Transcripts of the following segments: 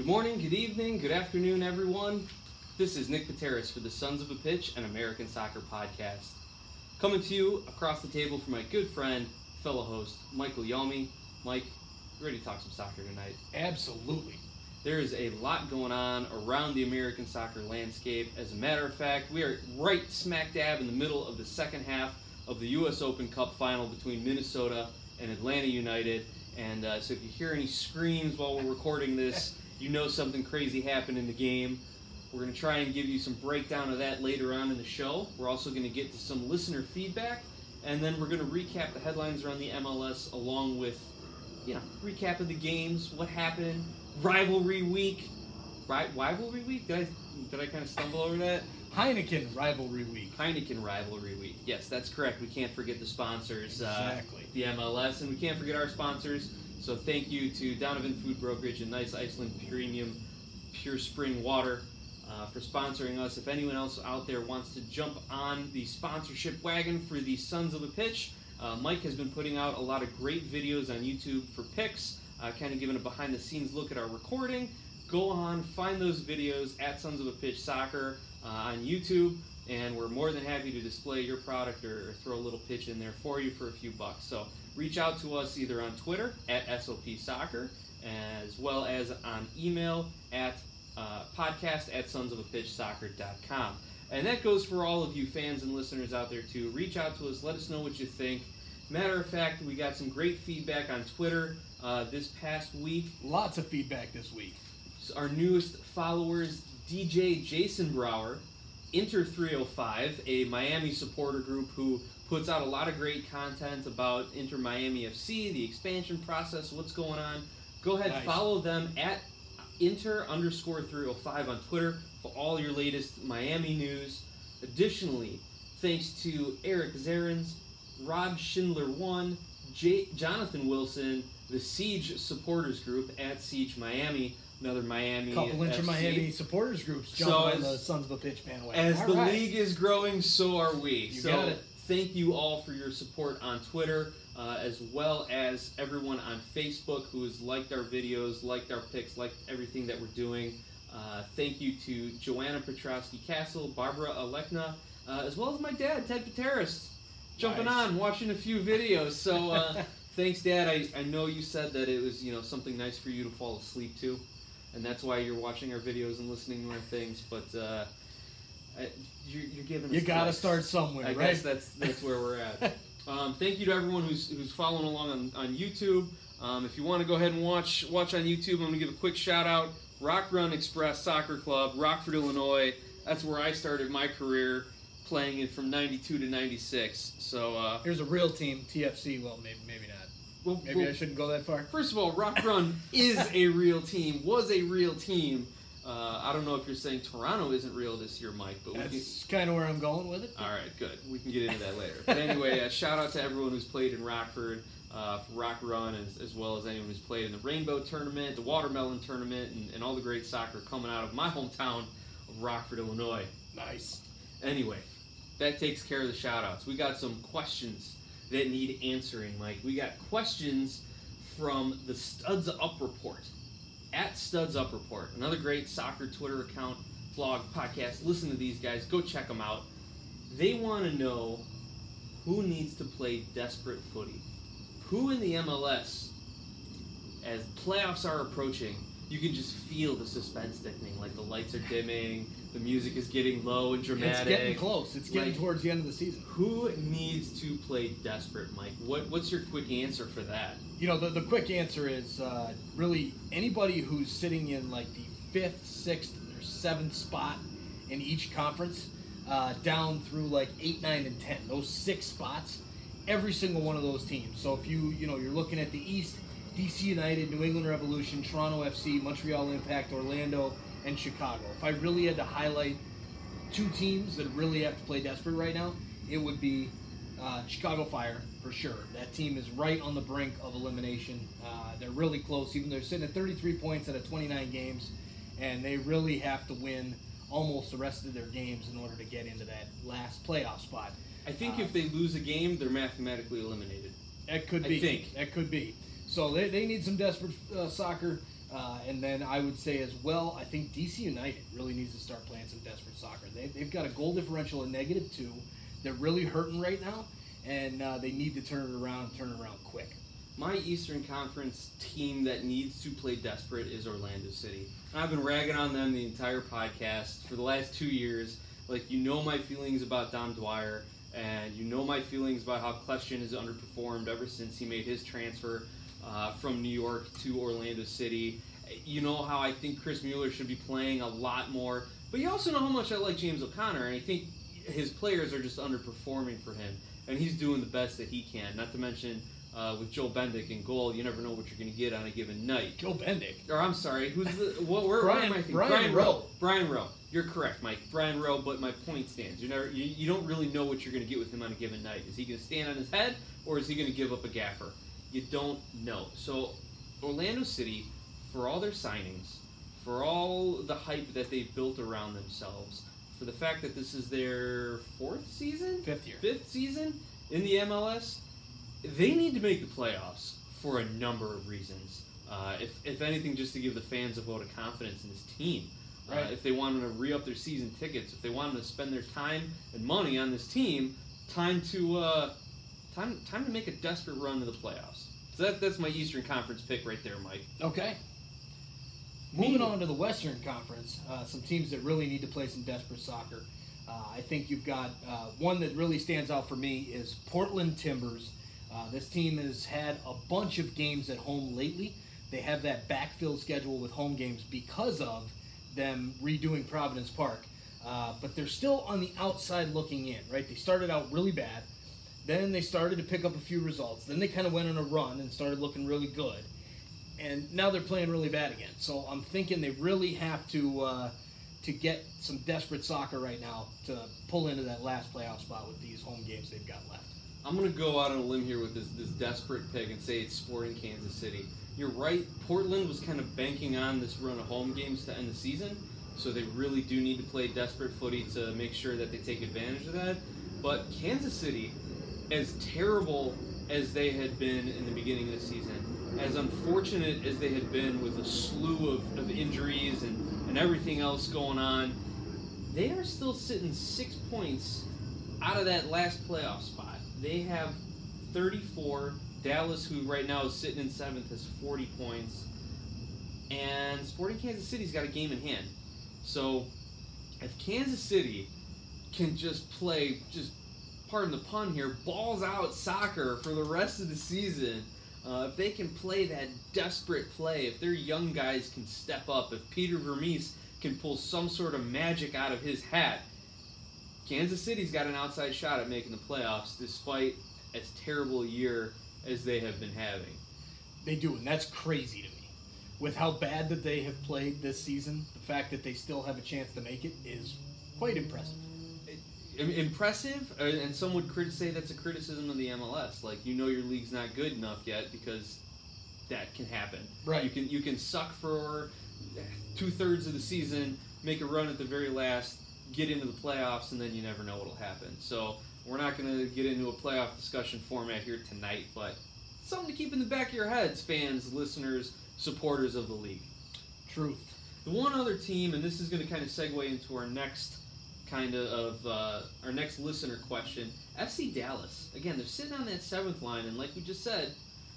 Good morning, good evening, good afternoon, everyone. This is Nick Pateras for the Sons of a Pitch and American Soccer Podcast, coming to you across the table from my good friend, fellow host, Michael Yalmy. Mike, you ready to talk some soccer tonight? Absolutely. There is a lot going on around the American soccer landscape. As a matter of fact, we are right smack dab in the middle of the second half of the U.S. Open Cup final between Minnesota and Atlanta United. And so if you hear any screams while we're recording this, you know something crazy happened in the game. We're going to try and give you some breakdown of that later on in the show. We're also going to get to some listener feedback, and then we're going to recap the headlines around the MLS along with, you know, recap of the games, what happened, rivalry week. Rivalry week? Did I kind of stumble over that? Heineken rivalry week. Heineken rivalry week. Yes, that's correct. We can't forget the sponsors. Exactly. The MLS, and we can't forget our sponsors. So thank you to Donovan Food Brokerage and Nice Iceland Premium Pure Spring Water for sponsoring us. If anyone else out there wants to jump on the sponsorship wagon for the Sons of the Pitch, Mike has been putting out a lot of great videos on YouTube for picks, kind of giving a behind-the-scenes look at our recording. Go on, find those videos at Sons of the Pitch Soccer on YouTube, and we're more than happy to display your product or throw a little pitch in there for you for a few bucks. So reach out to us either on Twitter at SOPsoccer, as well as on email at podcast at sonsofapitchsoccer.com. And that goes for all of you fans and listeners out there, too. Reach out to us. Let us know what you think. Matter of fact, we got some great feedback on Twitter this past week. Lots of feedback this week. So our newest followers, DJ Jason Brower, Inter 305, a Miami supporter group who puts out a lot of great content about Inter Miami FC, the expansion process, what's going on. Go ahead, nice. Follow them at Inter_305 on Twitter for all your latest Miami news. Additionally, thanks to Eric Zarens, Rob Schindler1, Jonathan Wilson, the Siege Supporters Group at Siege Miami, another Miami couple Inter Miami supporters groups jump on the Sons of a Pitch bandwagon. As the league is growing, so are we. You got it. Thank you all for your support on Twitter, as well as everyone on Facebook who has liked our videos, liked our picks, liked everything that we're doing. Thank you to Joanna Petrowski-Castle, Barbara Alekna, as well as my dad, Ted Pateras, jumping on, watching a few videos. So thanks, Dad. I know you said that it was, you know, something nice for you to fall asleep to, and that's why you're watching our videos and listening to our things, but You're giving us you got to start somewhere, right? I guess that's where we're at. Thank you to everyone who's following along on YouTube. If you want to go ahead and watch on YouTube, I'm going to give a quick shout-out. Rock Run Express Soccer Club, Rockford, Illinois. That's where I started my career, playing it from 92 to 96. So here's a real team, TFC. Well, maybe not. Well, maybe I shouldn't go that far. First of all, Rock Run was a real team. I don't know if you're saying Toronto isn't real this year, Mike, but that's kind of where I'm going with it. All right, good. We can get into that later. But anyway, shout out to everyone who's played in Rockford for Rock Run, as well as anyone who's played in the Rainbow Tournament, the Watermelon Tournament, and all the great soccer coming out of my hometown of Rockford, Illinois. Nice. Anyway, that takes care of the shout outs. We got some questions that need answering, Mike. We got questions from the Studs Up Report. At Studs Up Report, another great soccer Twitter account, blog, podcast. Listen to these guys. Go check them out. They want to know who needs to play desperate footy. Who in the MLS, as playoffs are approaching, you can just feel the suspense thickening. Like the lights are dimming, the music is getting low and dramatic. It's getting close. It's getting towards the end of the season. Who needs to play desperate, Mike? What's your quick answer for that? You know, the quick answer is really anybody who's sitting in like the 5th, 6th, or 7th spot in each conference, down through like 8, 9, and 10. Those 6 spots, every single one of those teams. So if you're looking at the East, D.C. United, New England Revolution, Toronto FC, Montreal Impact, Orlando, and Chicago. If I really had to highlight 2 teams that really have to play desperate right now, it would be Chicago Fire, for sure. That team is right on the brink of elimination. They're really close. Even they're sitting at 33 points out of 29 games, and they really have to win almost the rest of their games in order to get into that last playoff spot. I think if they lose a game, they're mathematically eliminated. That could be. I think. That could be. So they need some desperate soccer And then I would say as well, I think D.C. United really needs to start playing some desperate soccer. They've got a goal differential of -2. They're really hurting right now, and they need to turn it around quick. My Eastern Conference team that needs to play desperate is Orlando City. And I've been ragging on them the entire podcast for the last 2 years. Like, you know my feelings about Dom Dwyer, and you know my feelings about how Klefshin has underperformed ever since he made his transfer from New York to Orlando City. You know how I think Chris Mueller should be playing a lot more. But you also know how much I like James O'Connor, and I think his players are just underperforming for him. And he's doing the best that he can, not to mention with Joel Bendick in goal, you never know what you're going to get on a given night. Joel Bendick? Or I'm sorry, who's the... What, where, Brian, where am I thinking? Brian Rowe. Brian Rowe. You're correct, Mike. Brian Rowe, but my point stands. You don't really know what you're going to get with him on a given night. Is he going to stand on his head, or is he going to give up a gaffer? You don't know. So Orlando City, for all their signings, for all the hype that they've built around themselves, for the fact that this is their fifth season in the MLS, they need to make the playoffs for a number of reasons. If anything, just to give the fans a vote of confidence in this team. Right. If they wanted to re-up their season tickets, if they wanted to spend their time and money on this team, time to make a desperate run to the playoffs. So that's my Eastern Conference pick right there, Mike. Okay. Moving on to the Western Conference, some teams that really need to play some desperate soccer. I think you've got one that really stands out for me is Portland Timbers. This team has had a bunch of games at home lately. They have that backfill schedule with home games because of them redoing Providence Park. But they're still on the outside looking in, right? They started out really bad. Then they started to pick up a few results. Then they kind of went on a run and started looking really good. And now they're playing really bad again. So I'm thinking they really have to get some desperate soccer right now to pull into that last playoff spot with these home games they've got left. I'm going to go out on a limb here with this desperate pick and say it's Sporting Kansas City. You're right, Portland was kind of banking on this run of home games to end the season, so they really do need to play desperate footy to make sure that they take advantage of that. But Kansas City, as terrible as they had been in the beginning of the season, as unfortunate as they had been with a slew of injuries and everything else going on, they are still sitting 6 points out of that last playoff spot. They have 34. Dallas, who right now is sitting in 7th, has 40 points. And Sporting Kansas City's got a game in hand. So if Kansas City can just play, just pardon the pun here, balls out soccer for the rest of the season, if they can play that desperate play, if their young guys can step up, if Peter Vermees can pull some sort of magic out of his hat, Kansas City's got an outside shot at making the playoffs despite as terrible a year as they have been having. They do, and that's crazy to me. With how bad that they have played this season, the fact that they still have a chance to make it is quite impressive. Impressive, and some would say that's a criticism of the MLS. Like, you know your league's not good enough yet because that can happen. Right. You can suck for 2/3 of the season, make a run at the very last, get into the playoffs, and then you never know what'll happen. So we're not going to get into a playoff discussion format here tonight, but something to keep in the back of your heads, fans, listeners, supporters of the league. Truth. The one other team, and this is going to kind of segue into our next our next listener question, FC Dallas. Again, they're sitting on that 7th line, and like we just said,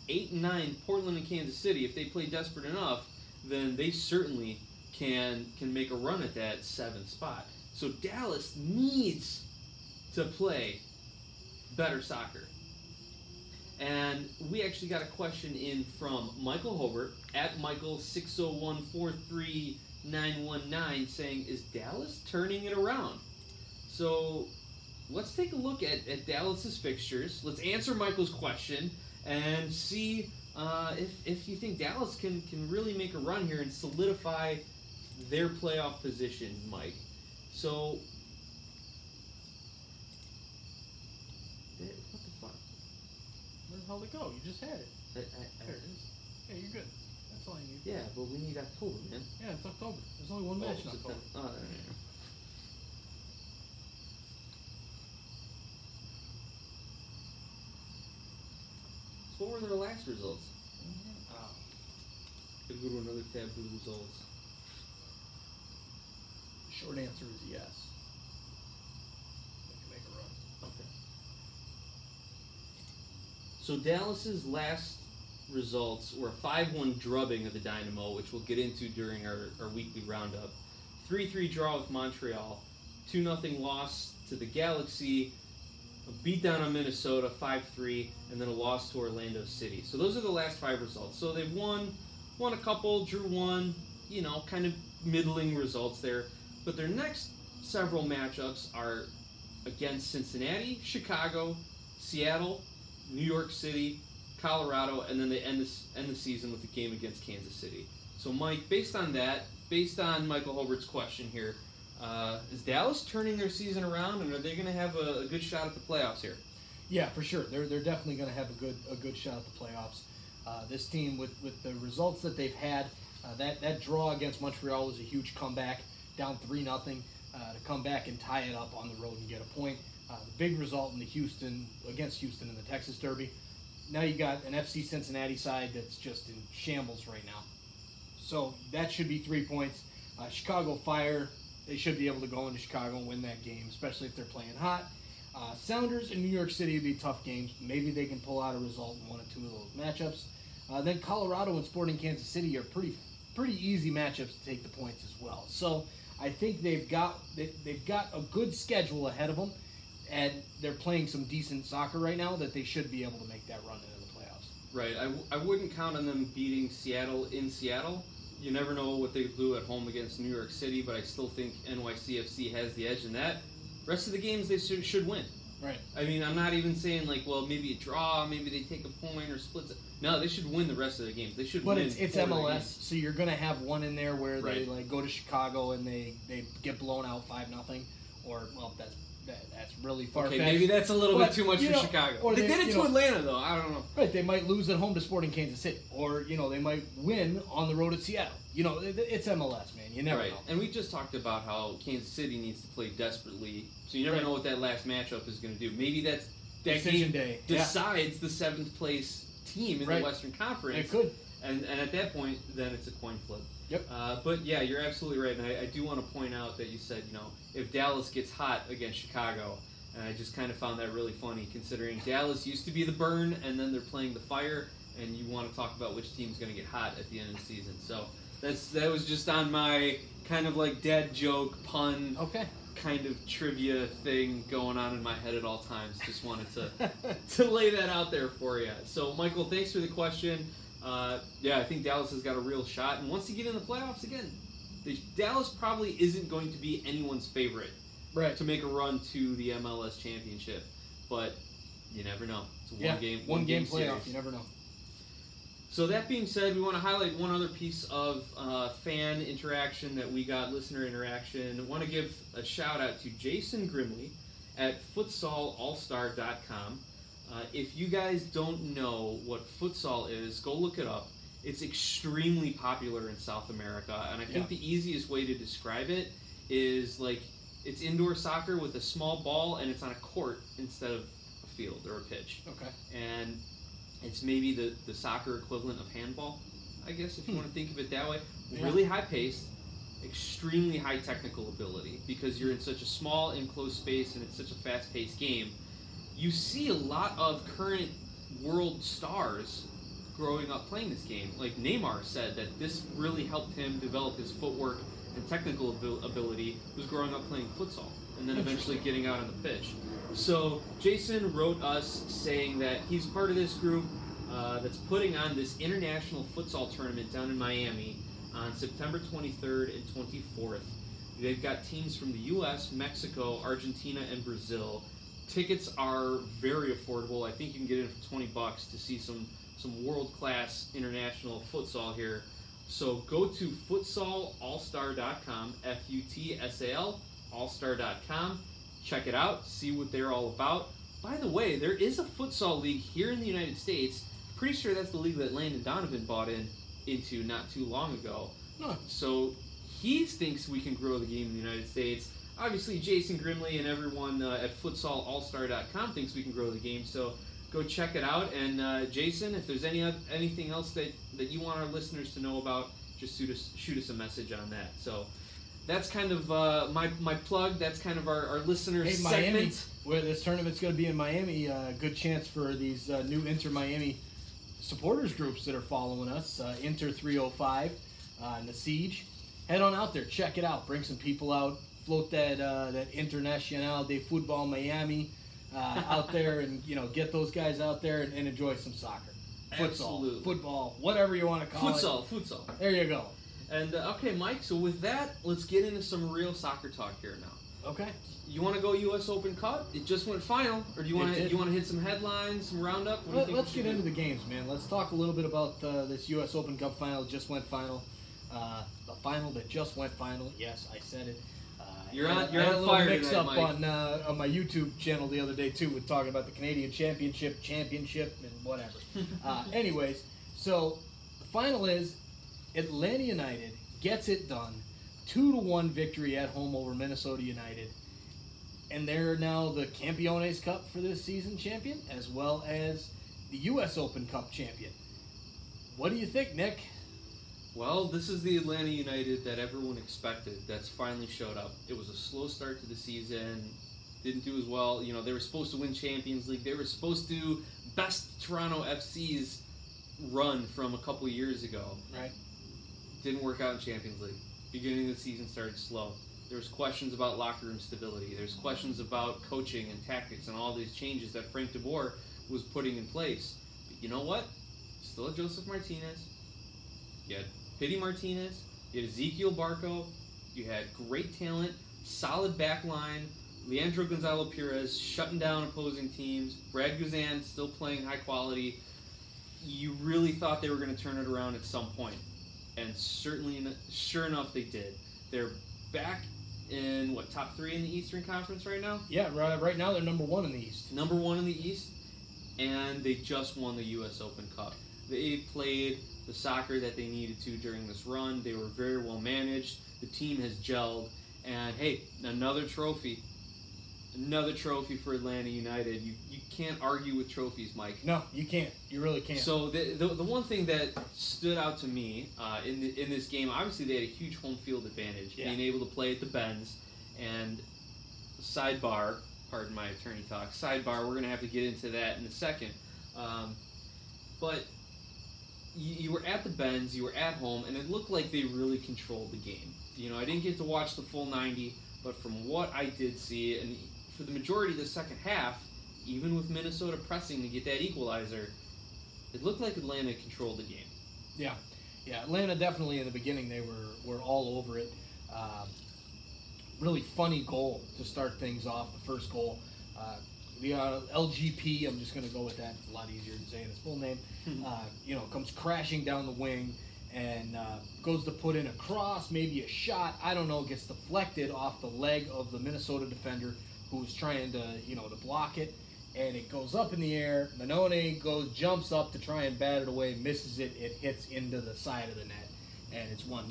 8 and 9, Portland and Kansas City. If they play desperate enough, then they certainly can make a run at that 7th spot. So Dallas needs to play better soccer. And we actually got a question in from Michael Hobart at Michael60143919 saying, is Dallas turning it around? So let's take a look at Dallas's fixtures. Let's answer Michael's question and see if you think Dallas can really make a run here and solidify their playoff position, Mike. So, what the fuck? Where the hell did it go? You just had it. There it is. Yeah, you're good. That's all you need. Yeah, but we need October, man. Yeah, it's October. There's only one match in October. Oh, there you go. So what were their last results? Mm-hmm. Oh. If we go to another tab for the results. Short answer is yes. We can make a run. Okay. So Dallas's last results were a 5-1 drubbing of the Dynamo, which we'll get into during our weekly roundup. 3-3 draw with Montreal, 2-0 loss to the Galaxy, a beatdown on Minnesota, 5-3, and then a loss to Orlando City. So those are the last five results. So they've won a couple, drew one, you know, kind of middling results there. But their next several matchups are against Cincinnati, Chicago, Seattle, New York City, Colorado, and then they end the season with a game against Kansas City. So Mike, based on that, based on Michael Holbert's question here, is Dallas turning their season around, and are they going to have a good shot at the playoffs here? Yeah, for sure. They're definitely going to have a good shot at the playoffs. This team, with the results that they've had, that draw against Montreal was a huge comeback, down 3-0, to come back and tie it up on the road and get a point. The big result in the against Houston in the Texas Derby. Now you got an FC Cincinnati side that's just in shambles right now. So that should be 3 points. Chicago Fire, they should be able to go into Chicago and win that game, especially if they're playing hot. Sounders in New York City would be tough games. Maybe they can pull out a result in one or two of those matchups. Then Colorado and Sporting Kansas City are pretty easy matchups to take the points as well. So I think they've got a good schedule ahead of them, and they're playing some decent soccer right now that they should be able to make that run into the playoffs. Right. I wouldn't count on them beating Seattle in Seattle. You never know what they do at home against New York City, but I still think NYCFC has the edge in that. Rest of the games they should win. Right. I mean, I'm not even saying like, well, maybe a draw, maybe they take a point or split. No, they should win the rest of the games. They should. But win it's MLS, so you're gonna have one in there where right. They like go to Chicago and they get blown out 5-0, or well, that's really far-fetched. Okay, maybe that's a little bit too much for Chicago. Or they did it to Atlanta, though. I don't know. Right, they might lose at home to Sporting Kansas City. Or, you know, they might win on the road at Seattle. You know, it's MLS, man. You never know. And we just talked about how Kansas City needs to play desperately. So you never know what that last matchup is going to do. Maybe that game day decides the seventh-place team in the Western Conference. It could. And at that point, then it's a coin flip. Yep. But, yeah, you're absolutely right. And I do want to point out that you said, you know, if Dallas gets hot against Chicago, and I just kind of found that really funny considering Dallas used to be the Burn, and then they're playing the Fire, and you want to talk about which team's going to get hot at the end of the season. So that was just on my kind of like dad joke, pun, kind of trivia thing going on in my head at all times. Just wanted to lay that out there for you. So, Michael, thanks for the question. Yeah, I think Dallas has got a real shot. And once you get in the playoffs again, Dallas probably isn't going to be anyone's favorite to make a run to the MLS championship. But you never know. It's a one-game playoff. You never know. So that being said, we want to highlight one other piece of fan interaction that we got, listener interaction. I want to give a shout-out to Jason Grimley at futsalallstar.com. If you guys don't know what futsal is, go look it up. It's extremely popular in South America, and I think the easiest way to describe it is like it's indoor soccer with a small ball, and it's on a court instead of a field or a pitch. Okay. And it's maybe the soccer equivalent of handball, I guess, if you want to think of it that way. Yeah. Really high-paced, extremely high technical ability because you're in such a small, enclosed space, and it's such a fast-paced game. You see a lot of current world stars growing up playing this game. Like Neymar said that this really helped him develop his footwork and technical ability was growing up playing futsal and then eventually getting out on the pitch. So Jason wrote us saying that he's part of this group that's putting on this international futsal tournament down in Miami on September 23rd and 24th. They've got teams from the U.S., Mexico, Argentina, and Brazil. Tickets are very affordable. I think you can get in for $20 to see some world-class international futsal here. So go to futsalallstar.com, F-U-T-S-A-L, allstar.com. Check it out. See what they're all about. By the way, there is a futsal league here in the United States. Pretty sure that's the league that Landon Donovan bought into not too long ago. Huh. So he thinks we can grow the game in the United States. Obviously, Jason Grimley and everyone at futsalallstar.com thinks we can grow the game, so go check it out. And Jason, if there's anything else that you want our listeners to know about, just shoot us a message on that. So that's kind of my plug. That's kind of our listener segment. Miami, where this tournament's going to be in Miami, good chance for these new Inter Miami supporters groups that are following us, Inter 305 and the Siege. Head on out there, check it out, bring some people out, float that Internacional de Football Miami out there, and get those guys out there and enjoy some soccer. Futsal, absolutely. Football, whatever you want to call it. Futsal. There you go. And okay, Mike, so with that, let's get into some real soccer talk here now. Okay. You want to go U.S. Open Cup? It just went final. Or do you want to hit some headlines, some roundup? Let's get into the games, man. Let's talk a little bit about this U.S. Open Cup final that just went final. The final that just went final. Yes, I said it. You're on fire tonight, Mike. I had a little mix-up on my YouTube channel the other day, too, with talking about the Canadian Championship, and whatever. Anyways, so the final is Atlanta United gets it done. 2-1 victory at home over Minnesota United. And they're now the Campeones Cup for this season champion, as well as the U.S. Open Cup champion. What do you think, Nick? Well, this is the Atlanta United that everyone expected that's finally showed up. It was a slow start to the season, didn't do as well. They were supposed to win Champions League. They were supposed to best Toronto FC's run from a couple years ago. Right. Didn't work out in Champions League. Beginning of the season started slow. There was questions about locker room stability. There's questions about coaching and tactics and all these changes that Frank de Boer was putting in place. But you know what? Still a Joseph Martinez. You had Pity Martinez. You had Ezekiel Barco. You had great talent, solid back line. Leandro Gonzalo-Pires shutting down opposing teams. Brad Guzan still playing high quality. You really thought they were going to turn it around at some point. And sure enough, they did. They're back in, top three in the Eastern Conference right now? Yeah, right now they're number one in the East. Number one in the East, and they just won the U.S. Open Cup. They played the soccer that they needed to during this run. They were very well managed. The team has gelled. And, hey, another trophy. Another trophy for Atlanta United. You can't argue with trophies, Mike. No, you can't. You really can't. So the one thing that stood out to me in this game, obviously they had a huge home field advantage, being able to play at the Benz. And sidebar, pardon my attorney talk, we're going to have to get into that in a second. But you were at the Benz, you were at home, and it looked like they really controlled the game. I didn't get to watch the full 90, but from what I did see, and for the majority of the second half, even with Minnesota pressing to get that equalizer, it looked like Atlanta controlled the game. Yeah, Atlanta definitely in the beginning, they were all over it. Really funny goal to start things off, the first goal. LGP, I'm just going to go with that. It's a lot easier than saying his full name. Comes crashing down the wing and goes to put in a cross, maybe a shot, I don't know, gets deflected off the leg of the Minnesota defender who was trying to block it, and it goes up in the air. Mannone jumps up to try and bat it away, misses it. It hits into the side of the net, and it's 1-0.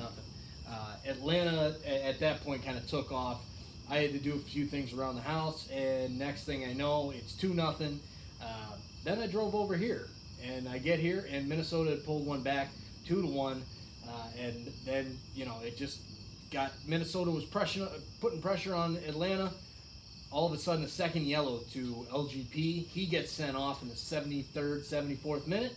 Atlanta at that point kind of took off. I had to do a few things around the house, and next thing I know, it's 2-0. Then I drove over here, and I get here, and Minnesota had pulled one back, 2-1, and then it just got Minnesota was putting pressure on Atlanta. All of a sudden, a second yellow to LGP. He gets sent off in the 73rd, 74th minute,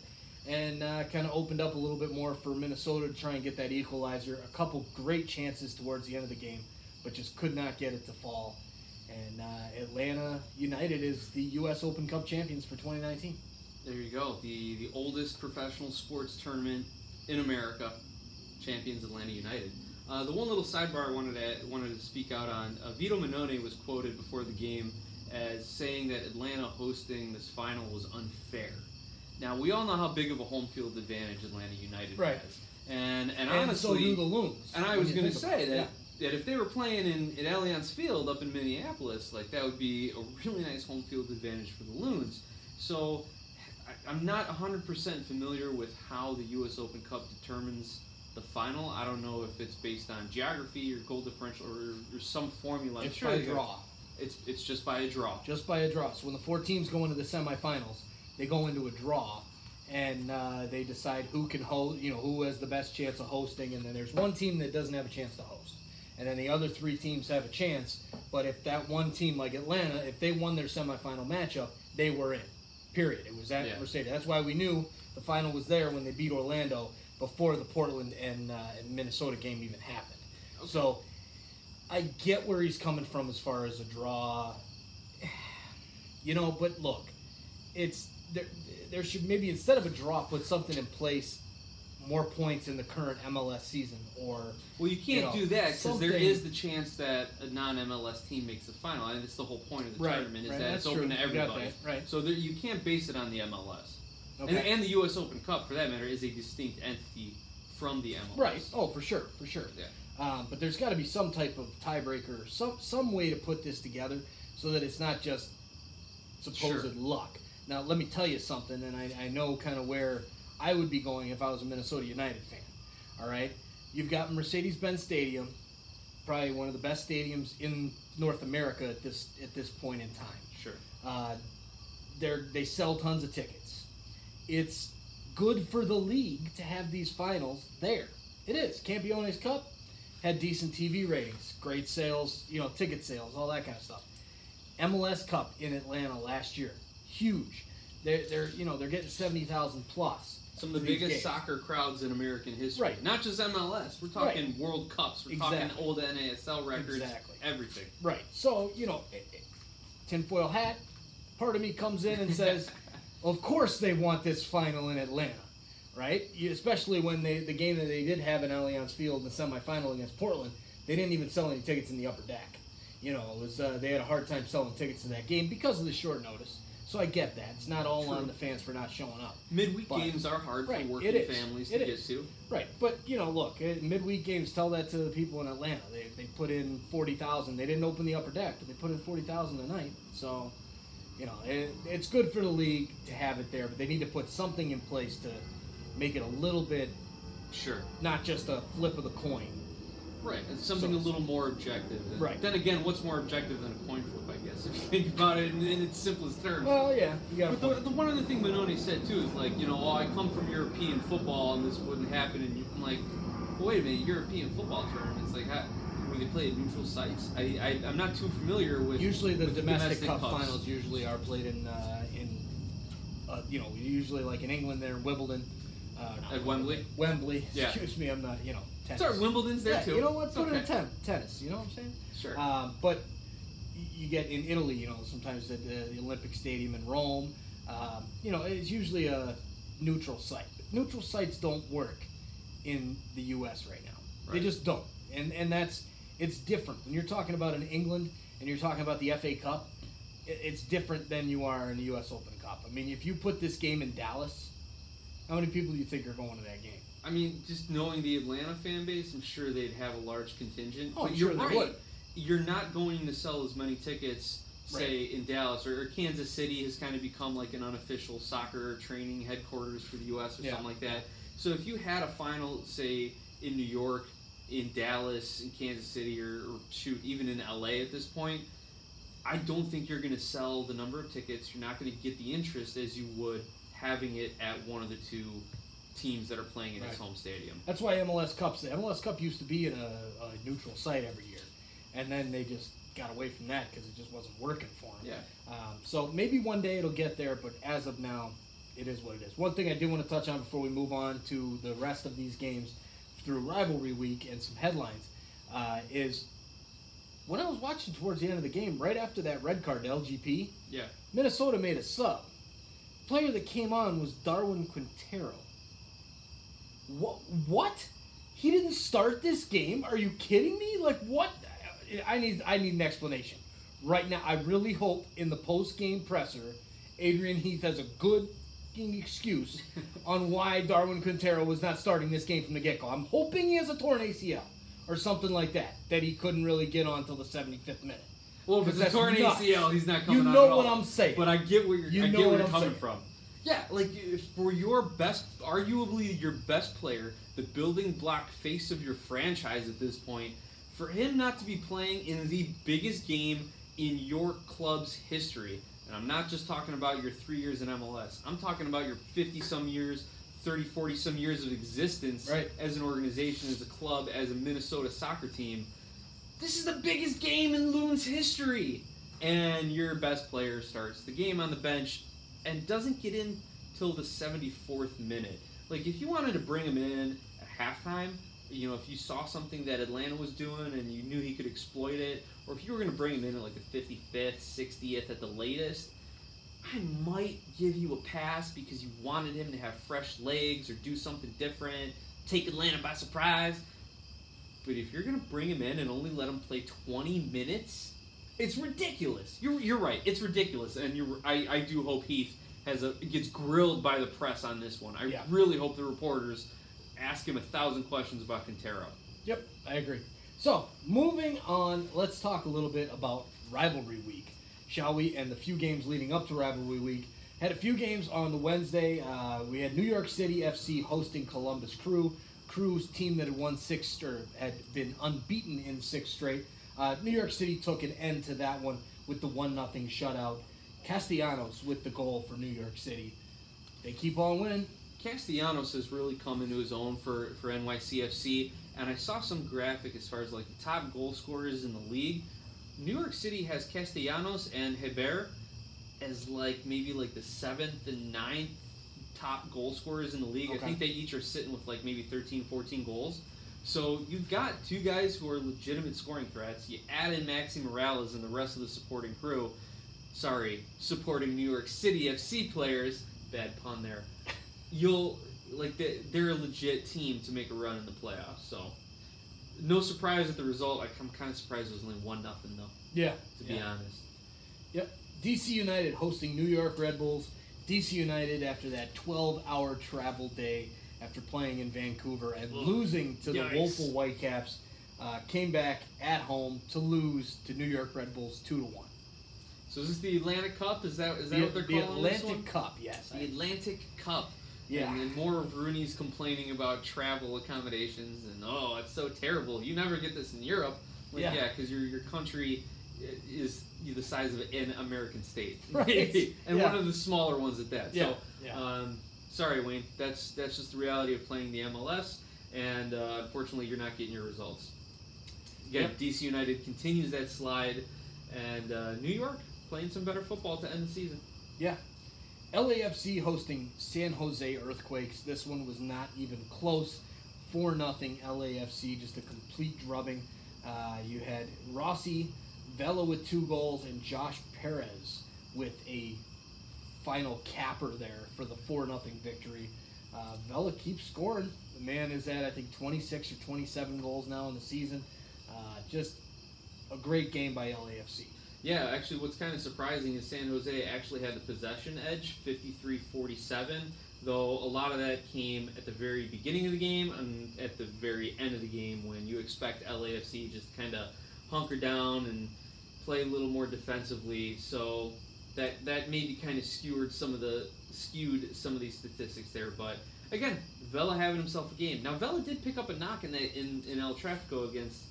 and kind of opened up a little bit more for Minnesota to try and get that equalizer. A couple great chances towards the end of the game, but just could not get it to fall. And Atlanta United is the U.S. Open Cup champions for 2019. There you go. The oldest professional sports tournament in America, champions Atlanta United. The one little sidebar I wanted to speak out on, Vito Mannone was quoted before the game as saying that Atlanta hosting this final was unfair. Now, we all know how big of a home field advantage Atlanta United has. And honestly, so do the Loons. And I was going to say that if they were playing in Allianz Field up in Minneapolis, that would be a really nice home field advantage for the Loons. So I'm not 100% familiar with how the U.S. Open Cup determines the final. I don't know if it's based on geography or goal differential or some formula. It's by a draw. It's just by a draw. So when the four teams go into the semifinals, They go into a draw, and they decide who can host, you know, who has the best chance of hosting, and then there's one team that doesn't have a chance to host. And then the other three teams have a chance, but if that one team, like Atlanta, if they won their semifinal matchup, they were in, period. It was at Mercedes. That's why we knew the final was there when they beat Orlando before the Portland and Minnesota game even happened. Okay. So I get where he's coming from as far as a draw, you know, but look, it's there should maybe, instead of a draw, put something in place, more points in the current MLS season, or you can't do that because there is the chance that a non-MLS team makes the final, and it's the whole point of the tournament is that it's open to everybody. Right. So you can't base it on the MLS, and the U.S. Open Cup, for that matter, is a distinct entity from the MLS. Right. Oh, for sure. Yeah. But there's got to be some type of tiebreaker, some way to put this together so that it's not just supposed luck. Now, let me tell you something, and I know kind of where I would be going if I was a Minnesota United fan. All right? You've got Mercedes-Benz Stadium, probably one of the best stadiums in North America at this point in time. Sure. They sell tons of tickets. It's good for the league to have these finals there. It is. Campeones Cup had decent TV ratings, great sales, ticket sales, all that kind of stuff. MLS Cup in Atlanta last year, huge. They're getting 70,000 plus. Some of the biggest soccer crowds in American history. Right. Not just MLS. We're talking World Cups. We're talking old NASL records. Exactly. Everything. Right. So, tinfoil hat, part of me comes in and says, of course they want this final in Atlanta, right? Especially when the game that they did have in Allianz Field in the semifinal against Portland, they didn't even sell any tickets in the upper deck. It was they had a hard time selling tickets to that game because of the short notice. So I get that. It's not all on the fans for not showing up. Midweek games are hard for working families to get to. Right. But, look, midweek games, tell that to the people in Atlanta. They put in 40,000. They didn't open the upper deck, but they put in 40,000 a night. So, it's good for the league to have it there, but they need to put something in place to make it a little bit, not just a flip of the coin. Right, it's something a little more objective. And then again, what's more objective than a coin flip, I guess, if you think about it in its simplest terms. Well, yeah. But the one other thing Mannone said, too, is like, I come from European football and this wouldn't happen. And you're like, well, wait a minute, European football tournaments, like, when they play at neutral sites? I'm not too familiar with. Usually the domestic cup finals usually are played in usually like in England, they're in Wimbledon. At Wembley? Wembley. Yeah. Excuse me, I'm not, tennis. Sorry, Wimbledon's there, too. You know what? Put it in tennis, you know what I'm saying? Sure. But you get in Italy, sometimes at the Olympic Stadium in Rome. It's usually a neutral site. But neutral sites don't work in the U.S. right now. Right. They just don't. And it's different. When you're talking about in England and you're talking about the FA Cup, it's different than you are in the U.S. Open Cup. I mean, if you put this game in Dallas, how many people do you think are going to that game? I mean, just knowing the Atlanta fan base, I'm sure they'd have a large contingent. Oh, but you're right. You're not going to sell as many tickets, say, in Dallas, or Kansas City has kind of become like an unofficial soccer training headquarters for the U.S. or something like that. So if you had a final, say, in New York, in Dallas, in Kansas City, or even in L.A. at this point, I don't think you're going to sell the number of tickets. You're not going to get the interest as you would having it at one of the two teams that are playing in its home stadium. That's why the MLS Cup used to be in a neutral site every year, and then they just got away from that because it just wasn't working for them. Yeah. So maybe one day it'll get there, but as of now, it is what it is. One thing I do want to touch on before we move on to the rest of these games through rivalry week and some headlines is when I was watching towards the end of the game, right after that red card to LGP, Minnesota made a sub. Player that came on was Darwin Quintero. What? He didn't start this game? Are you kidding me? Like, what? I need an explanation right now. I really hope in the post-game presser, Adrian Heath has a good excuse on why Darwin Quintero was not starting this game from the get-go. I'm hoping he has a torn ACL or something like that he couldn't really get on until the 75th minute. Well, if it's a torn ACL, he's not coming out. You know what I'm saying. But I get where you're coming from. Yeah, like for your best, arguably your best player, the building block face of your franchise at this point, for him not to be playing in the biggest game in your club's history, And I'm not just talking about your 3 years in MLS. I'm talking about your 50-some years, 30, 40-some years of existence as an organization, as a club, as a Minnesota soccer team. This is the biggest game in Loon's history. And your best player starts the game on the bench and doesn't get in till the 74th minute. Like, if you wanted to bring him in at halftime, you know, if you saw something that Atlanta was doing and you knew he could exploit it, or if you were going to bring him in at like the 55th, 60th at the latest, I might give you a pass because you wanted him to have fresh legs or do something different, take Atlanta by surprise. But if you're going to bring him in and only let him play 20 minutes, it's ridiculous. You're right. It's ridiculous. And I do hope Heath gets grilled by the press on this one. I really hope the reporters ask him 1,000 questions about Quintero. Yep, I agree. So, moving on, let's talk a little bit about Rivalry Week, shall we? And the few games leading up to Rivalry Week. Had a few games on the Wednesday. We had New York City FC hosting Columbus Crew. Crew's team that had won six, or had been unbeaten in six straight. New York City took an end to that one with the 1-0 shutout. Castellanos with the goal for New York City. They keep on winning. Castellanos has really come into his own for NYCFC, and I saw some graphic as far as like the top goal scorers in the league. New York City has Castellanos and Hebert as like maybe like the 7th and 9th top goal scorers in the league. Okay. I think they each are sitting with like maybe 13, 14 goals. So you've got two guys who are legitimate scoring threats. You add in Maxi Morales and the rest of the supporting crew. Sorry, supporting New York City FC players. Bad pun there. They're a legit team to make a run in the playoffs. So no surprise at the result. I'm kind of surprised it was only 1-0 though. Yeah. To be honest. Yep. D.C. United hosting New York Red Bulls. D.C. United after that 12-hour travel day after playing in Vancouver and losing to the woeful Whitecaps, came back at home to lose to New York Red Bulls 2-1. So is this the Atlantic Cup? Is that what they're calling this one? The Atlantic Cup, yes. The Atlantic Cup. Yeah. And more of Rooney's complaining about travel accommodations and, oh, it's so terrible. You never get this in Europe. Like, yeah, because your country is the size of an American state. Right. And one of the smaller ones at that. Yeah. So, sorry, Wayne. That's just the reality of playing the MLS, and unfortunately you're not getting your results. Again, D.C. United continues that slide, and New York playing some better football to end the season. Yeah. LAFC hosting San Jose Earthquakes. This one was not even close. 4-0 LAFC, just a complete drubbing. You had Rossi, Vela with 2 goals, and Josh Perez with a final capper there for the 4-0 victory. Vela keeps scoring. The man is at, I think, 26 or 27 goals now in the season. Just a great game by LAFC. Yeah, actually what's kind of surprising is San Jose actually had the possession edge, 53-47, though a lot of that came at the very beginning of the game and at the very end of the game when you expect LAFC just kind of hunker down and play a little more defensively. So that maybe kind of skewed some of these statistics there, but again, Vela having himself a game. Now Vela did pick up a knock in El Tráfico against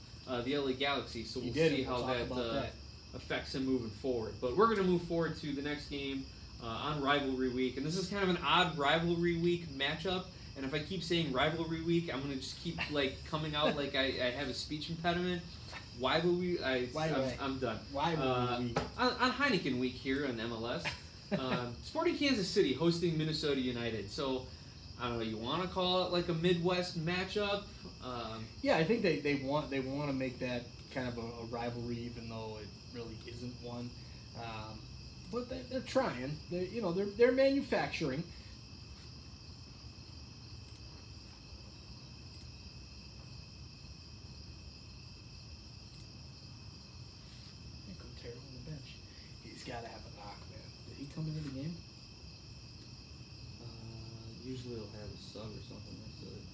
the LA Galaxy, so we'll see how that affects him moving forward. But we're going to move forward to the next game on Rivalry Week, and this is kind of an odd Rivalry Week matchup. And if I keep saying Rivalry Week, I'm going to just keep like coming out like I have a speech impediment. I'm done. Rivalry Week. On Heineken Week here on MLS. Sporting Kansas City hosting Minnesota United. So, I don't know, you want to call it like a Midwest matchup? I think they want to make that kind of a rivalry, even though it really isn't one. But they're trying. They're manufacturing. Gotta have a knock, man. Did he come into the game? Usually he'll have a sub or something next to it.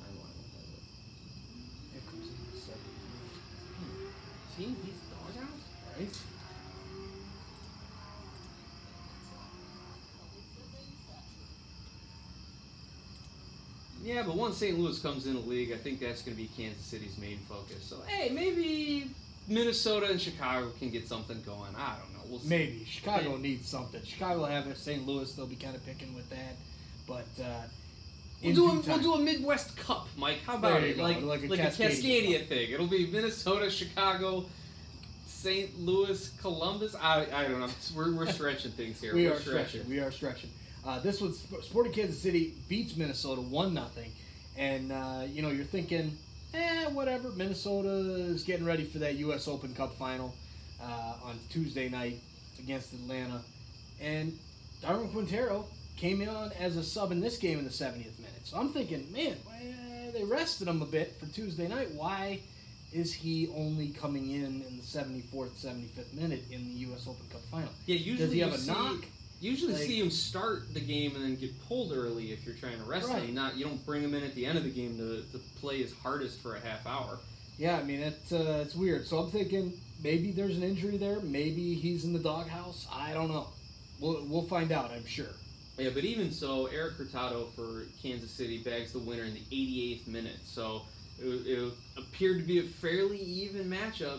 Timeline will have it. Here comes in the second. See, he's doghouse, right? Yeah, but once St. Louis comes in the league, I think that's going to be Kansas City's main focus. So, hey, maybe Minnesota and Chicago can get something going. I don't know. We'll see. Maybe. Chicago needs something. Chicago will have it. St. Louis, they'll be kind of picking with that. But we'll do a Midwest Cup, Mike. How about it? Like a Cascadia thing. It'll be Minnesota, Chicago, St. Louis, Columbus. I don't know. We're stretching things here. We are stretching. This one's Sporting Kansas City beats Minnesota 1-0. And, you know, you're thinking, whatever. Minnesota is getting ready for that U.S. Open Cup final on Tuesday night against Atlanta. And Darwin Quintero came in as a sub in this game in the 70th minute. So I'm thinking, man, they rested him a bit for Tuesday night. Why is he only coming in the 74th, 75th minute in the U.S. Open Cup final? Yeah, usually does he have a knock? Usually see him start the game and then get pulled early if you're trying to rest him. You don't bring him in at the end of the game to play his hardest for a half hour. Yeah, I mean, it's weird. So I'm thinking maybe there's an injury there. Maybe he's in the doghouse. I don't know. We'll find out, I'm sure. Yeah, but even so, Eric Hurtado for Kansas City bags the winner in the 88th minute. So it appeared to be a fairly even matchup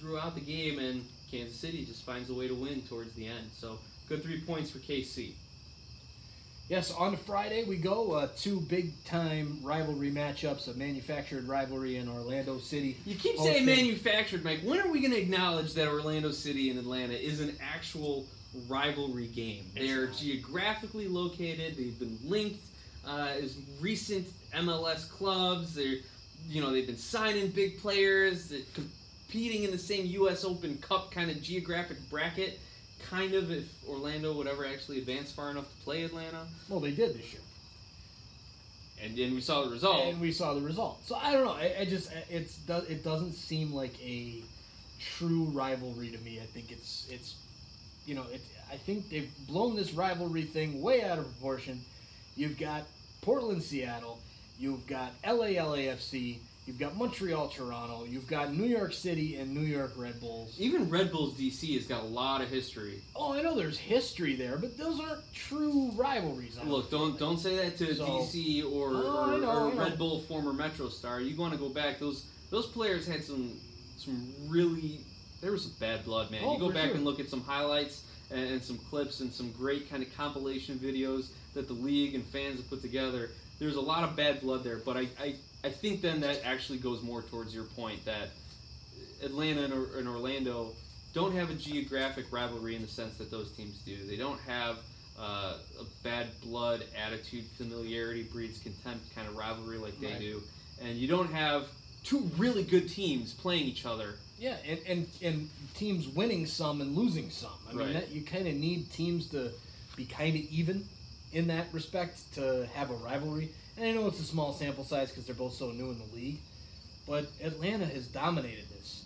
throughout the game, and Kansas City just finds a way to win towards the end. So good 3 points for KC. Yes, on to Friday we go. Two big-time rivalry matchups, a manufactured rivalry in Orlando City. You keep saying manufactured, Mike. When are we going to acknowledge that Orlando City and Atlanta is an actual rivalry game? They're geographically located. They've been linked as recent MLS clubs. They've been signing big players, competing in the same U.S. Open Cup kind of geographic bracket. Kind of, if Orlando would ever actually advance far enough to play Atlanta. Well, they did this year. And we saw the result. So I don't know. I just it doesn't seem like a true rivalry to me. I think I think they've blown this rivalry thing way out of proportion. You've got Portland, Seattle. You've got LAFC. You've got Montreal, Toronto. You've got New York City and New York Red Bulls. Even Red Bulls D.C. has got a lot of history. Oh, I know there's history there, but those aren't true rivalries. Look, don't say that to D.C. or Red Bull former Metro star. You want to go back. Those players had some really – there was some bad blood, man. You go back and look at some highlights and some clips and some great kind of compilation videos that the league and fans have put together. There's a lot of bad blood there, but I think then that actually goes more towards your point that Atlanta and Orlando don't have a geographic rivalry in the sense that those teams do. They don't have a bad blood attitude, familiarity breeds contempt kind of rivalry like they do. And you don't have two really good teams playing each other. Yeah, and teams winning some and losing some. I mean, that, you kind of need teams to be kind of even in that respect to have a rivalry. And I know it's a small sample size because they're both so new in the league, but Atlanta has dominated this.